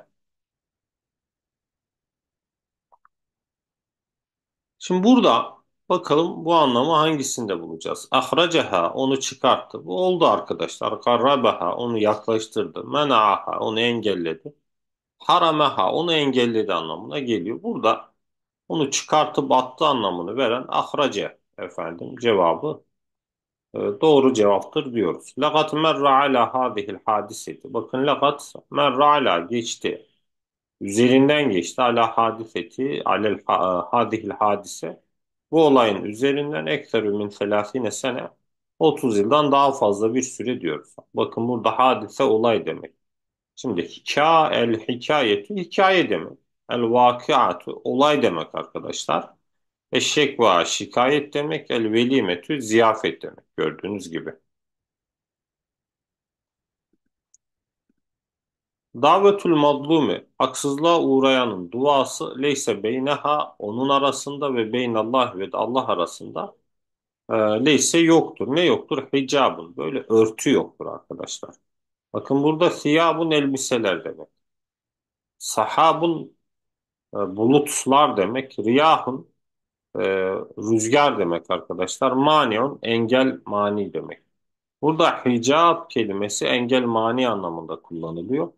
Şimdi burada bakalım bu anlamı hangisinde bulacağız? Ahracaha, onu çıkarttı. Bu oldu arkadaşlar. Karrabaha, onu yaklaştırdı. Menaaha, onu engelledi. Harameha, onu engelledi anlamına geliyor. Burada onu çıkartıp attı anlamını veren ahraca efendim cevabı doğru cevaptır diyoruz. Lakat merra ala hadihil hadiseti. Bakın lakat merra ala geçti. Üzerinden geçti. Ala hadiseti, alel hadihil hadise. Bu olayın üzerinden ekserü min selasine sene. otuz yıldan daha fazla bir süre diyoruz. Bakın burada hadise olay demek. Şimdi hika el hikayeti hikaye demek. El vakiatu olay demek arkadaşlar. Eşşekva şikayet demek, el velimetü ziyafet demek gördüğünüz gibi. Davetül mazlumi haksızlığa uğrayanın duası, leyse beyneha onun arasında ve beynallah ve Allah arasında e, leyse yoktur. Ne yoktur? Hicabın böyle örtü yoktur arkadaşlar. Bakın burada siyabun elbiseler demek. Sahabun E, bulutlar demek. Riyahun e, rüzgar demek arkadaşlar. Manion engel, mani demek. Burada hicab kelimesi engel, mani anlamında kullanılıyor.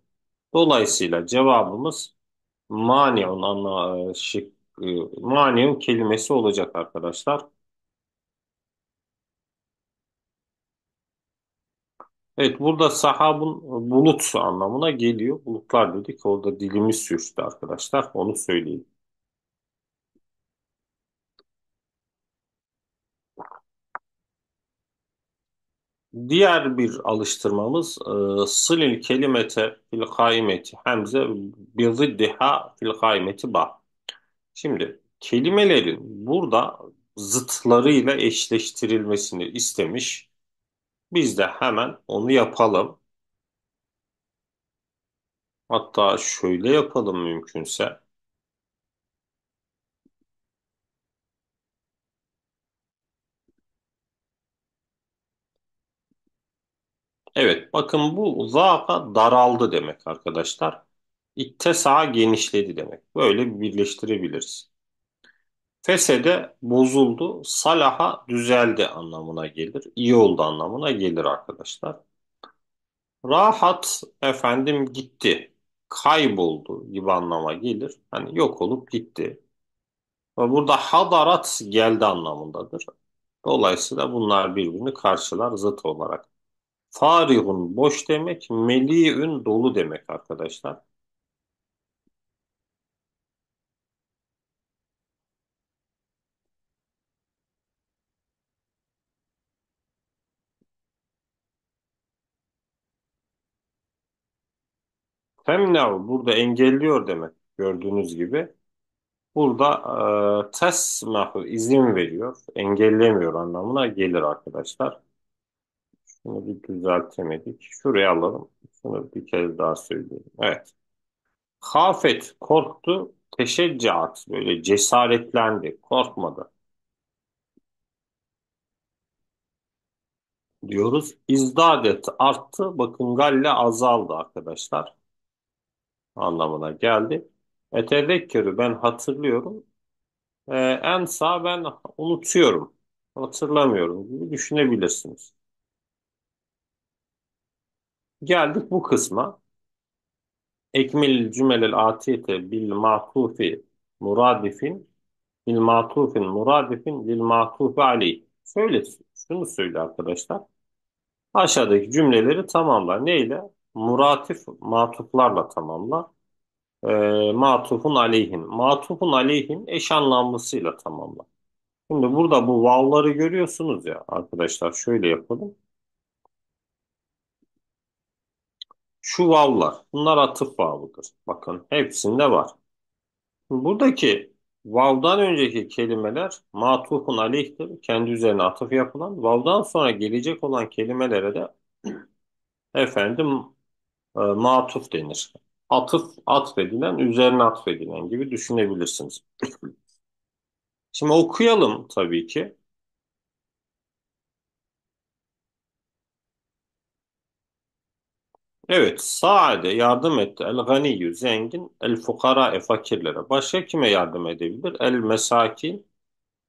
Dolayısıyla cevabımız manion anla şık e, manion kelimesi olacak arkadaşlar. Evet, burada sahabun bulut anlamına geliyor. Bulutlar dedik, orada dilimiz sürçtü arkadaşlar. Onu söyleyeyim. Diğer bir alıştırmamız e, sılil kelimete fil kaimeti hemze bir ziddiha fil kaimeti ba. Şimdi kelimelerin burada zıtlarıyla eşleştirilmesini istemiş. Biz de hemen onu yapalım. Hatta şöyle yapalım mümkünse. Evet, bakın bu zâka daraldı demek arkadaşlar. İttesa'a genişledi demek. Böyle birleştirebiliriz. Fesede bozuldu, salaha düzeldi anlamına gelir. İyi oldu anlamına gelir arkadaşlar. Rahat efendim gitti, kayboldu gibi anlama gelir. Hani yok olup gitti. Burada hadarat geldi anlamındadır. Dolayısıyla bunlar birbirini karşılar zıt olarak. Farihun boş demek, meli'ün dolu demek arkadaşlar. Temnev burada engelliyor demek gördüğünüz gibi. Burada e, tesmehu izin veriyor, engellemiyor anlamına gelir arkadaşlar. Bunu bir düzeltemedik. Şuraya alalım. Bunu bir kez daha söyleyeyim. Evet. Hafet korktu. Teşeccaat böyle cesaretlendi. Korkmadı diyoruz. İzdadet arttı. Bakın galle azaldı arkadaşlar. Anlamına geldi. Etedekkürü ben hatırlıyorum. Ee, ensa ben unutuyorum. Hatırlamıyorum gibi düşünebilirsiniz. Geldik bu kısma. Ekmil cümelel atiyete bil matufi muradifin bil matufin muradifin lil matufi aleyh. Şöyle şunu söyle arkadaşlar. Aşağıdaki cümleleri tamamla. Neyle? Muratif matuflarla tamamla. E, matufun aleyhin. Matufun aleyhin eş anlamlısıyla tamamla. Şimdi burada bu vavları görüyorsunuz ya arkadaşlar. Şöyle yapalım. Şu vavlar, bunlar atıf vavıdır. Bakın hepsinde var. Buradaki vavdan önceki kelimeler matufun aleyhtir. Kendi üzerine atıf yapılan. Vavdan sonra gelecek olan kelimelere de efendim e, matuf denir. Atıf atfedilen, üzerine atfedilen gibi düşünebilirsiniz. Şimdi okuyalım tabii ki. Evet, saade yardım etti. El ganiyyü zengin, el fukarae fakirlere. Başka kime yardım edebilir? El mesakin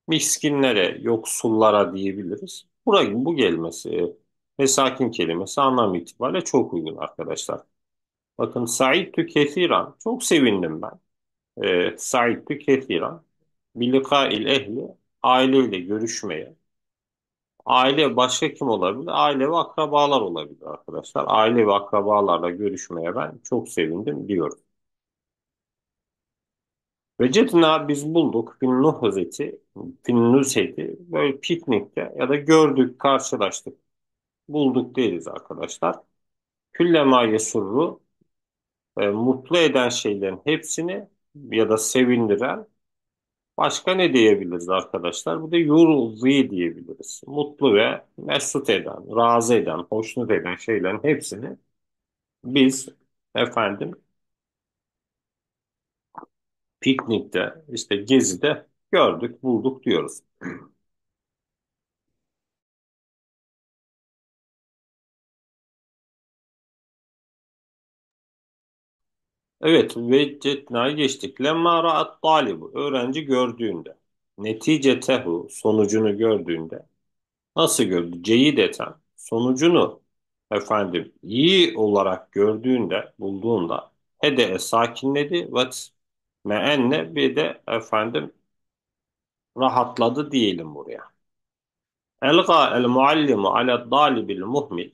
miskinlere, yoksullara diyebiliriz. Buraya bu gelmesi, mesakin kelimesi anlam itibariyle çok uygun arkadaşlar. Bakın saidtü kethiran. Çok sevindim ben. E, saidtü kethiran. Bilikail ehli. Aileyle görüşmeye. Aile başka kim olabilir? Aile ve akrabalar olabilir arkadaşlar. Aile ve akrabalarla görüşmeye ben çok sevindim diyorum. Vecedna biz bulduk. Fin nuhzeti, fin nuzheti. Böyle piknikte ya da gördük, karşılaştık. Bulduk değiliz arkadaşlar. Küllemâ yesurru. E, mutlu eden şeylerin hepsini ya da sevindiren. Başka ne diyebiliriz arkadaşlar? Bu da yurzi diyebiliriz. Mutlu ve mesut eden, razı eden, hoşnut eden şeylerin hepsini biz efendim piknikte, işte gezide gördük, bulduk diyoruz. Evet, ve cetna'yı geçtik. Lemma ra'at talibu, öğrenci gördüğünde. Netice tehu, sonucunu gördüğünde. Nasıl gördü? Ceyideten, sonucunu efendim iyi olarak gördüğünde, bulduğunda. Hede'e sakinledi ve me'enne, bir de efendim rahatladı diyelim buraya. Elga el muallimu ala talibil muhmil.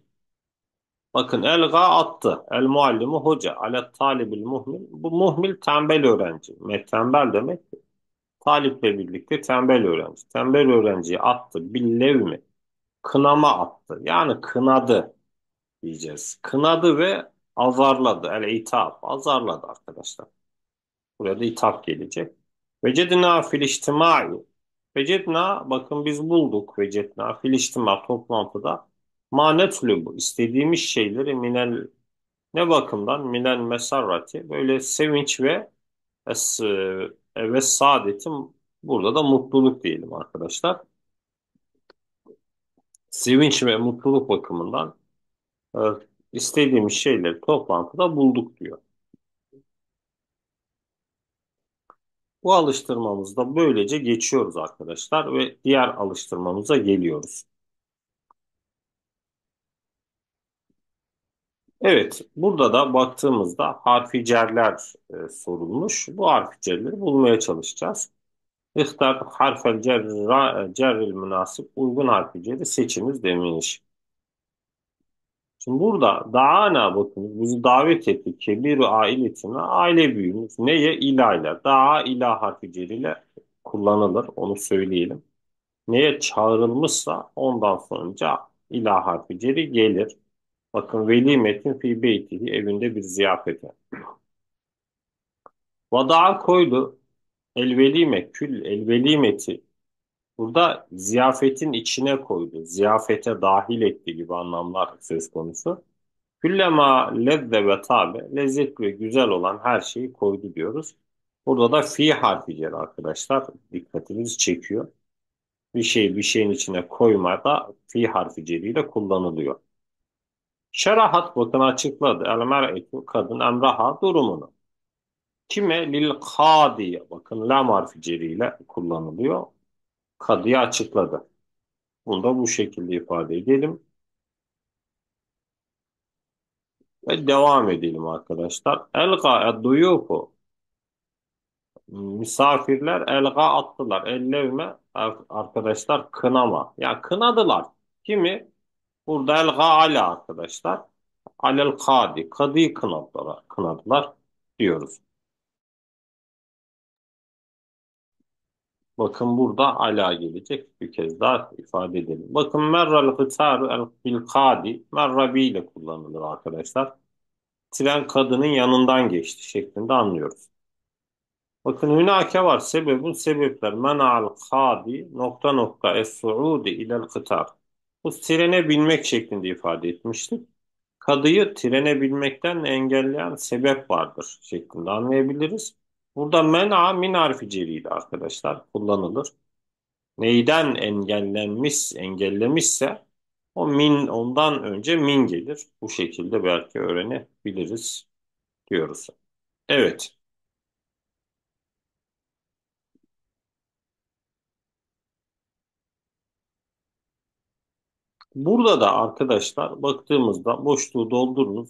Bakın elga attı. El muallimu hoca. Ala talibil muhmil. Bu muhmil tembel öğrenci. Tembel demek taliple birlikte tembel öğrenci. Tembel öğrenciyi attı. Billevmi. Kınama attı. Yani kınadı diyeceğiz. Kınadı ve azarladı. El itap. Azarladı arkadaşlar. Burada itap gelecek. Vecedna fil içtimai. Vecedna, bakın biz bulduk. Vecedna fil içtima, toplantıda. Manetülü, bu istediğimiz şeyleri minel, ne bakımdan, minel mesarrati, böyle sevinç ve es, ve saadeti, burada da mutluluk diyelim arkadaşlar. Sevinç ve mutluluk bakımından e, istediğimiz şeyleri toplantıda bulduk diyor. Bu alıştırmamızda böylece geçiyoruz arkadaşlar ve diğer alıştırmamıza geliyoruz. Evet, burada da baktığımızda harfi cerler e, sorulmuş. Bu harfi cerleri bulmaya çalışacağız. İhtar harfel cerril münasip, uygun harfi ceri seçiniz demiş. Şimdi burada da'ana, bakın bizi davet etti. Kebiru ailetine, aile büyüğümüz. Neye? İlayla. Da'a ilah harfi ceriyle kullanılır, onu söyleyelim. Neye çağrılmışsa ondan sonra ilah harfi ceri gelir. Bakın velimetin fi beytihi, evinde bir ziyafete. Vada'a koydu el velime, kül el velimeti. Burada ziyafetin içine koydu. Ziyafete dahil etti gibi anlamlar söz konusu. Küllema lezze ve tabe, lezzet ve güzel olan her şeyi koydu diyoruz. Burada da fi harfi cer arkadaşlar dikkatimizi çekiyor. Bir şey bir şeyin içine koymada fi harfi ceriyle kullanılıyor. Şerahat, bakın açıkladı. El-mer'etu, kadın, emraha, durumunu. Kime? Lil-kadiye. Bakın lam harfi ceriyle kullanılıyor. Kadıya açıkladı. Bunu da bu şekilde ifade edelim. Ve devam edelim arkadaşlar. El-ga'ed-duyuku. Misafirler el-ga attılar. El-levme arkadaşlar, kınama. Yani kınadılar. Kimi? Burada el-gâ'ala arkadaşlar. Alel-kâdi. Kadıyı kınadılar, kınadılar diyoruz. Bakın burada ala gelecek. Bir kez daha ifade edelim. Bakın merrel-hıtâru el-bil-kâdi. Merrabi ile kullanılır arkadaşlar. Tren kadının yanından geçti şeklinde anlıyoruz. Bakın hünâke var. Sebebun, sebepler. Mena'l-kâdi nokta nokta es-su'ûdi ilel-hıtâr. Bu trene binmek şeklinde ifade etmiştik. Kadıyı trene binmekten engelleyen sebep vardır şeklinde anlayabiliriz. Burada men'a min harfi ceriydi arkadaşlar kullanılır. Neyden engellenmiş, engellemişse o min, ondan önce min gelir. Bu şekilde belki öğrenebiliriz diyoruz. Evet. Burada da arkadaşlar baktığımızda boşluğu doldurunuz.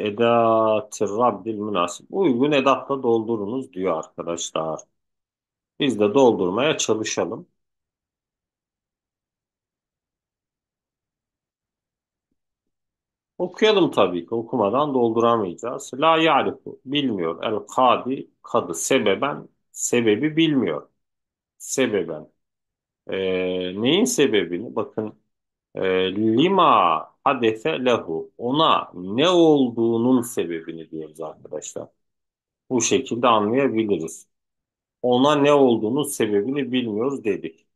Edat-ı Rabbil münasip. Uygun edatla doldurunuz diyor arkadaşlar. Biz de doldurmaya çalışalım. Okuyalım tabii ki. Okumadan dolduramayacağız. La ya'rifu, bilmiyor. El-kadi, kadı. Sebeben, sebebi bilmiyor. Sebeben. Ee, neyin sebebini? Bakın. Lima hadese lehu, ona ne olduğunun sebebini diyoruz arkadaşlar. Bu şekilde anlayabiliriz. Ona ne olduğunun sebebini bilmiyoruz dedik.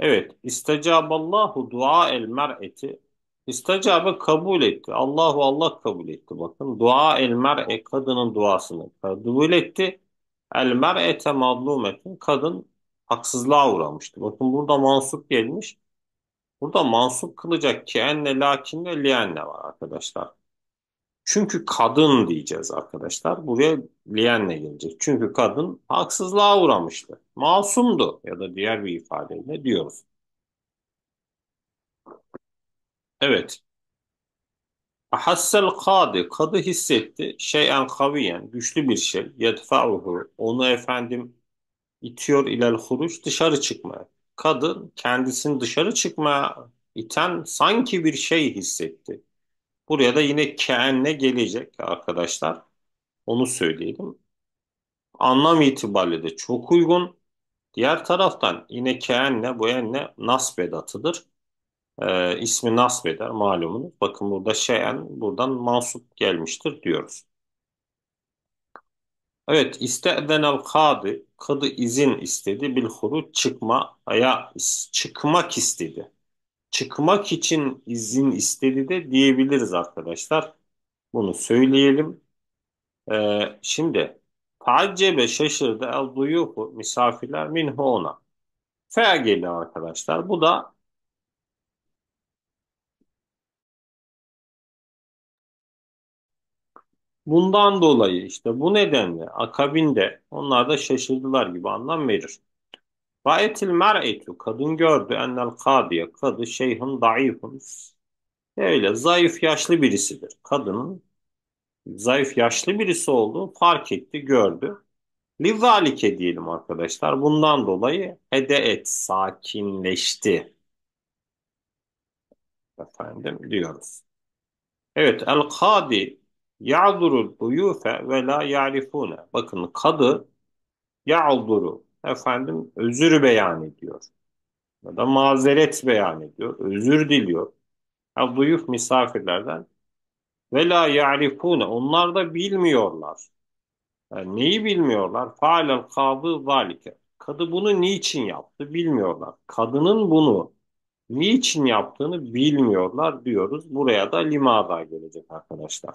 Evet. İstecaballahu dua el mer'eti. İstecabe, kabul etti. Allahu, Allah kabul etti. Bakın dua el mer'e, kadının duasını kabul etti. El mer'ete mazlumetin, kadın haksızlığa uğramıştı. Bakın burada mansup gelmiş. Burada mansup kılacak ki enne, lakin ve lienne var arkadaşlar. Çünkü kadın diyeceğiz arkadaşlar. Buraya liyenle gelecek. Çünkü kadın haksızlığa uğramıştı. Masumdu ya da diğer bir ifadeyle diyoruz. Evet. Ahassel kadı. Kadı hissetti. Şeyen kaviyen. Güçlü bir şey. Yedfa'uhu. Onu efendim itiyor ilel huruç. Dışarı çıkmaya. Kadın kendisini dışarı çıkmaya iten sanki bir şey hissetti. Buraya da yine ke'ne gelecek arkadaşlar. Onu söyleyelim. Anlam itibariyle de çok uygun. Diğer taraftan yine ke'ne, bu enne nasb edatıdır. Ee, ismi nasb eder malumunuz. Bakın burada şeyen buradan mansup gelmiştir diyoruz. Evet, istedenel kadı, kadı izin istedi, bilhuru çıkmaya çıkmak istedi. Çıkmak için izin istedi de diyebiliriz arkadaşlar. Bunu söyleyelim. Ee, şimdi taccebe şaşırdı el duyuhu misafirler minhu ona. Fe geliyor arkadaşlar. Bu da bundan dolayı işte bu nedenle akabinde onlar da şaşırdılar gibi anlam verir. Ra'etil mer'etu, kadın gördü, ennel kadiye, kadı şeyhun daifun, öyle zayıf yaşlı birisidir. Kadının zayıf yaşlı birisi olduğunu fark etti, gördü. Lizalike diyelim arkadaşlar, bundan dolayı edeet, sakinleşti efendim diyoruz. Evet, el kadi ya'durul duyufe ve la ya'rifune. Bakın kadı ya'duru efendim özür beyan ediyor ya da mazeret beyan ediyor, özür diliyor. Ya duyuf misafirlerden ve la ya'rifune, onlar da bilmiyorlar. Yani neyi bilmiyorlar? Fa'lel kadı zalike, kadı bunu niçin yaptı bilmiyorlar. Kadının bunu niçin yaptığını bilmiyorlar diyoruz. Buraya da limada gelecek arkadaşlar.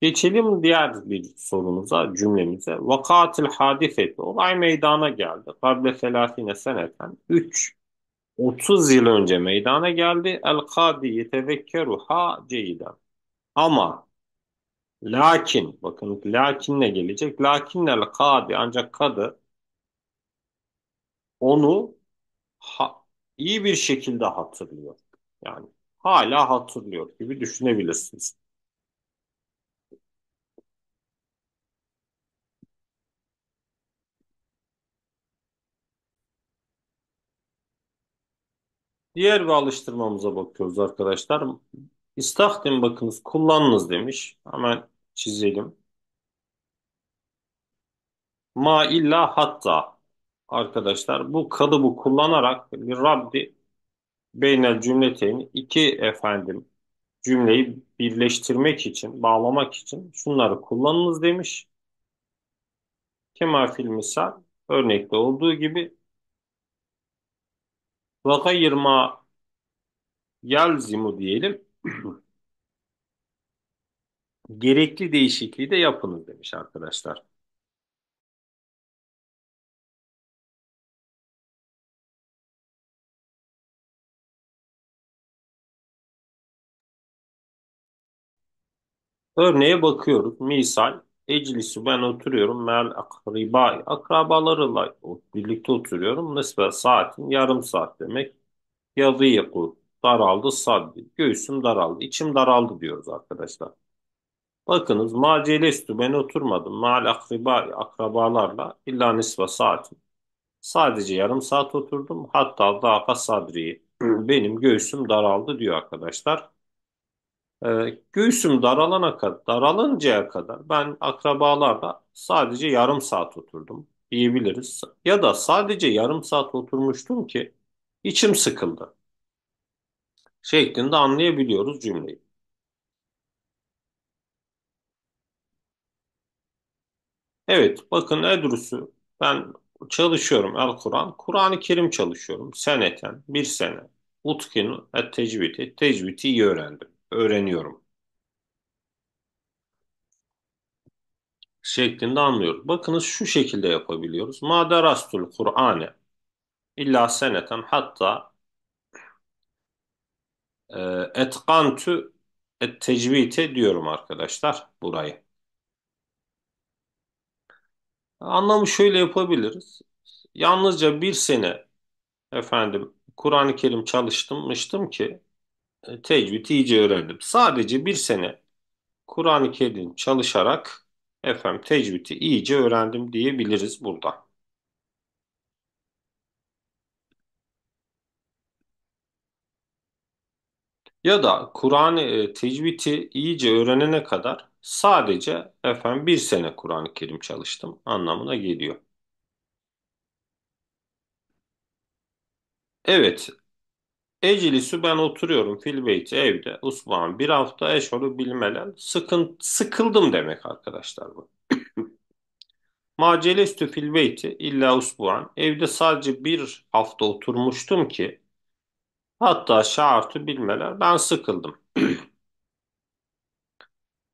Geçelim diğer bir sorumuza, cümlemize. Vakatil hadifeti, olay meydana geldi. Kable selâfine seneten üç otuz yıl önce meydana geldi. El kadi yetevekkeruha ceyden. Ama lakin, bakın lakinle gelecek. Lakinnel kadi, ancak kadı onu ha, iyi bir şekilde hatırlıyor. Yani hala hatırlıyor gibi düşünebilirsiniz. Diğer bir alıştırmamıza bakıyoruz arkadaşlar. İstahdim, bakınız, kullanınız demiş. Hemen çizelim. Ma illa hatta arkadaşlar bu kalıbı kullanarak bir rabdi beynel cümleteyni, iki efendim cümleyi birleştirmek için, bağlamak için şunları kullanınız demiş. Kema fil misal, örnekte olduğu gibi. وَغَيْرْ مَا يَلْزِمُ diyelim. Gerekli değişikliği de yapınız demiş arkadaşlar. Örneğe bakıyoruz. Misal, eclisi, ben oturuyorum. Mel akribai, akrabalarıyla birlikte oturuyorum. Nisbe saatin, yarım saat demek. Yadıyıku, daraldı, saddi, göğsüm daraldı, içim daraldı diyoruz arkadaşlar. Bakınız, ma celestü, ben oturmadım. Mel akribai, akrabalarla illa nisbe saatin, sadece yarım saat oturdum. Hatta daha sadri, benim göğsüm daraldı diyor arkadaşlar. Ee, göğsüm daralana kadar, daralıncaya kadar ben akrabalarla sadece yarım saat oturdum diyebiliriz. Ya da sadece yarım saat oturmuştum ki içim sıkıldı şeklinde anlayabiliyoruz cümleyi. Evet, bakın edrusu, ben çalışıyorum el Kur'an, Kur'an-ı Kerim çalışıyorum. Seneten, bir sene. Utkinu et tecvidi, tecvidi iyi öğrendim. Öğreniyorum şeklinde anlıyoruz. Bakınız şu şekilde yapabiliyoruz. Ma derastul Kur'ane illa seneten hatta Etkantü tecvite diyorum arkadaşlar burayı. Anlamı şöyle yapabiliriz. Yalnızca bir sene efendim Kur'an-ı Kerim çalıştırmıştım ki tecvidi iyice öğrendim. Sadece bir sene Kur'an-ı Kerim çalışarak efendim tecvidi iyice öğrendim diyebiliriz burada. Ya da Kur'an-ı tecvidi iyice öğrenene kadar sadece efendim bir sene Kur'an-ı Kerim çalıştım anlamına geliyor. Evet. Eclisü ben oturuyorum filbeyti evde. Usbağın bir hafta eşholu bilmelen. Sıkın, sıkıldım demek arkadaşlar bu. Macelestü filbeyti illa usbağın. Evde sadece bir hafta oturmuştum ki. Hatta şaartı bilmeler. Ben sıkıldım.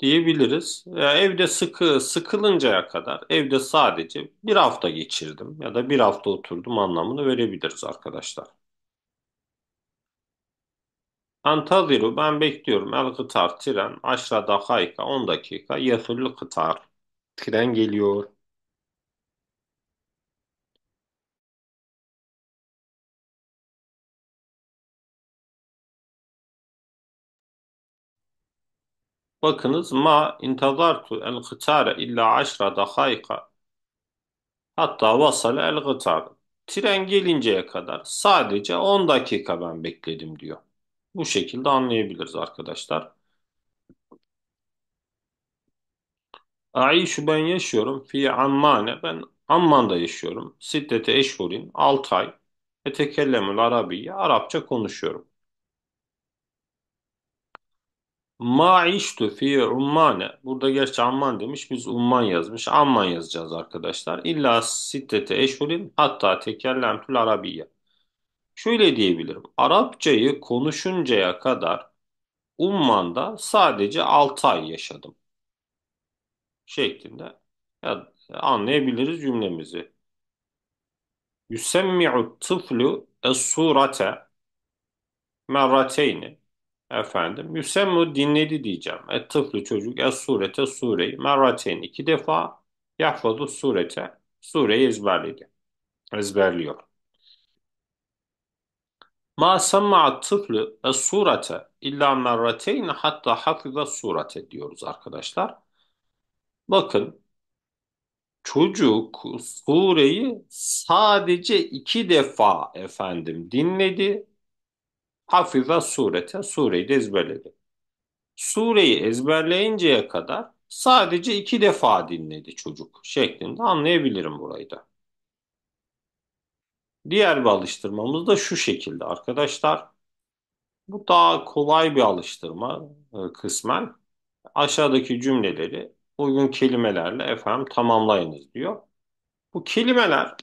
diyebiliriz. Ya evde sıkı sıkılıncaya kadar evde sadece bir hafta geçirdim ya da bir hafta oturdum anlamını verebiliriz arkadaşlar. Antaziru ben bekliyorum. El kıtar tren aşra dakika on dakika yehullu kıtar. Tren geliyor. Bakınız ma intazartu el gıtare illa aşra dakika hatta vasale el gıtare. Tren gelinceye kadar sadece on dakika ben bekledim diyor. Bu şekilde anlayabiliriz arkadaşlar. Aişu ben yaşıyorum. Fi ammane ben Amman'da yaşıyorum. Siddete eşhurin altı ay. Etekellemül arabiye Arapça konuşuyorum. Ma'iştü fi Ummane. Burada gerçi Amman demiş. Biz Umman yazmış. Amman yazacağız arkadaşlar. İlla siddete eşhurin hatta tekellemtül arabiye. Şöyle diyebilirim. Arapçayı konuşuncaya kadar Umman'da sadece altı ay yaşadım. Şeklinde ya, anlayabiliriz cümlemizi. Yusemmi'u tıflu es-surate merrateyni. Efendim, Yusemmu dinledi diyeceğim. Et tıflı çocuk es surete sureyi merrateyn iki defa yahfazu surete sureyi ezberledi. Ezberliyor. Ma semma'a tıflı es surete illa merrateyn hatta hafiza surete diyoruz arkadaşlar. Bakın çocuk sureyi sadece iki defa efendim dinledi. Hafiza surete, sureyi de ezberledi. Sureyi ezberleyinceye kadar sadece iki defa dinledi çocuk şeklinde anlayabilirim burayı da. Diğer bir alıştırmamız da şu şekilde arkadaşlar. Bu daha kolay bir alıştırma kısmen. Aşağıdaki cümleleri uygun kelimelerle efendim tamamlayınız diyor. Bu kelimeler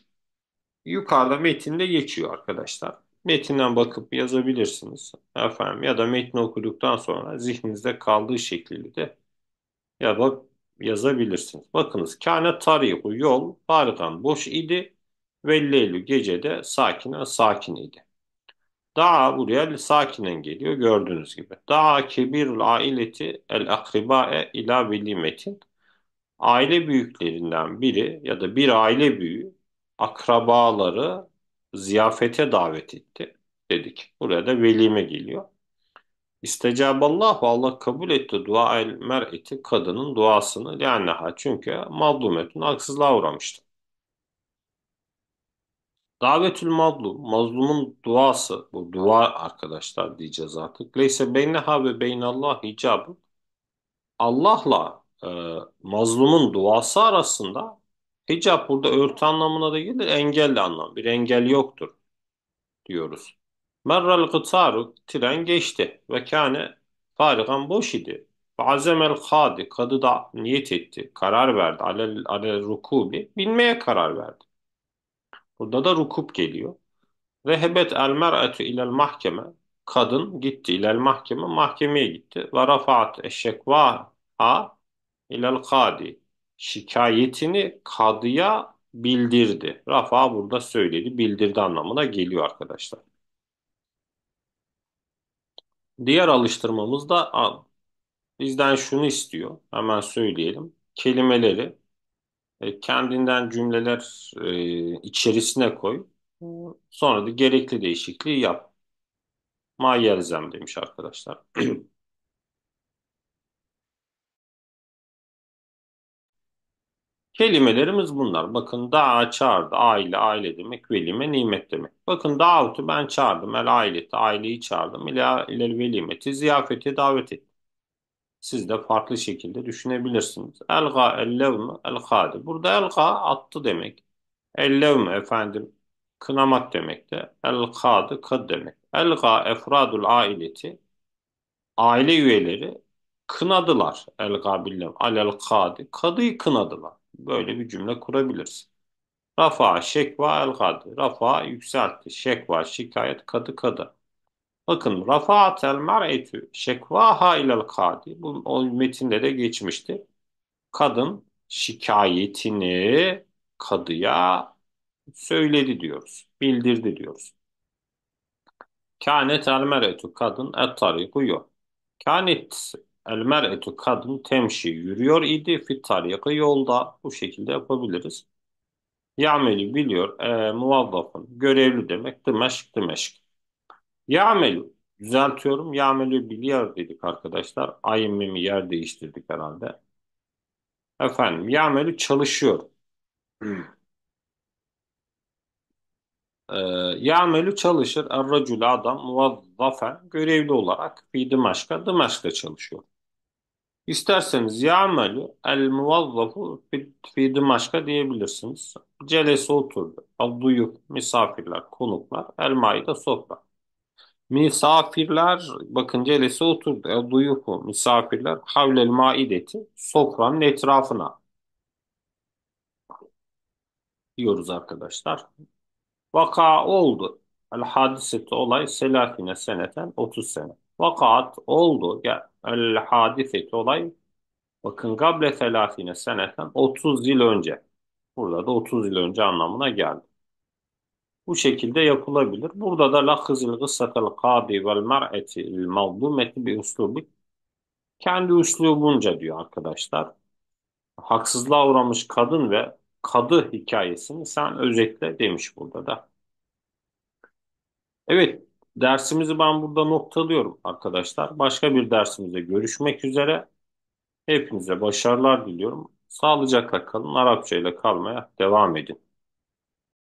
yukarıda metinde geçiyor arkadaşlar. Metinden bakıp yazabilirsiniz efendim ya da metni okuduktan sonra zihninizde kaldığı şekilde de ya da yazabilirsiniz. Bakınız kâne tarihu yol barigan boş idi ve leylü gecede sakinen sakin idi. Daha buraya sakinen geliyor gördüğünüz gibi. Daha kebirul aileti el akriba'e ila veli metin. Aile büyüklerinden biri ya da bir aile büyüğü akrabaları ziyafete davet etti dedik. Buraya da velime geliyor. İstecaballahu Allah kabul etti dua el mer'eti kadının duasını lianneha çünkü mazlumetun haksızlığa uğramıştı. Davetül mazlum mazlumun duası bu dua arkadaşlar diyeceğiz artık. Leyse beyneha ve beynallah hicabı Allah'la e, mazlumun duası arasında hicab burada örtü anlamına da gelir. Engelli anlam. Bir engel yoktur diyoruz. Merrel gıtaru tren geçti. Ve kâne farigan boş idi. Ve azemel kadi kadı da niyet etti. Karar verdi. Alel, alel rukubi. Binmeye karar verdi. Burada da rukup geliyor. Rehebet el mer'atü ilel mahkeme. Kadın gitti ilel mahkeme. Mahkemeye gitti. Ve rafaat eşşekvaha ilel kadi. Şikayetini kadıya bildirdi. Rafa burada söyledi, bildirdi anlamına geliyor arkadaşlar. Diğer alıştırmamız da an. Bizden şunu istiyor. Hemen söyleyelim. Kelimeleri e, kendinden cümleler e, içerisine koy. Sonra da gerekli değişikliği yap. Ma yelzem demiş arkadaşlar. Kelimelerimiz bunlar. Bakın da'a çağırdı. Aile, aile demek. Velime, nimet demek. Bakın da'utu ben çağırdım. El aileti, aileyi çağırdım. İlel ile velimeti, ziyafete davet ettim. Siz de farklı şekilde düşünebilirsiniz. Elga, ellevme, elgadi. Burada elga attı demek. Ellevme efendim kınamak demek de. Elgadi, kad demek. Elga, efradul aileti. Aile üyeleri kınadılar. Elga billem, alel kadi. Kadıyı kınadılar. Böyle bir cümle kurabilirsin. Rafa, şekva, elgadı. Rafa yükseltti. Şekva, şikayet, kadı, kadı. Bakın rafaat el mer'etü şekvaha ilel kadi. Bu o metinde de geçmişti. Kadın şikayetini kadıya söyledi diyoruz. Bildirdi diyoruz. Kânet el mer'etü kadın et tariku yol. Kânet el mer'etü kadın temşi yürüyor idi fit tariku yolda. Bu şekilde yapabiliriz. Ya'meli biliyor. E, muvazzafın görevli demek. Dimeşk, Dimeşk. Ya'melü, düzeltiyorum. Ya'melü biliyor dedik arkadaşlar. Ayın mimi yer değiştirdik herhalde. Efendim, ya'melü çalışıyor. ee, ya'melü çalışır. Er-racülü adam muvazzafen görevli olarak fi Dimeşk'e, Dimeşk'te çalışıyor. İsterseniz ya'melü el-muvazzafu fi Dimeşk'e diyebilirsiniz. Celesi oturdu. Ad-duyuk, misafirler, konuklar, el-maide sofra. Misafirler, bakın celesi oturdu. E, duyuhu, misafirler, havlel maideti, sofranın etrafına diyoruz arkadaşlar. Vaka oldu. El hadiseti olay, selafine seneten otuz sene. Vakaat oldu. El hadiseti olay, bakın gable selafine seneten otuz yıl önce. Burada da otuz yıl önce anlamına geldi. Bu şekilde yapılabilir. Burada da lahızil gıssatel kadi vel mer'etil mazlumeti bi uslubi. Kendi üslubunca diyor arkadaşlar. Haksızlığa uğramış kadın ve kadı hikayesini sen özetle demiş burada da. Evet, dersimizi ben burada noktalıyorum arkadaşlar. Başka bir dersimizde görüşmek üzere. Hepinize başarılar diliyorum. Sağlıcakla kalın, Arapça ile kalmaya devam edin.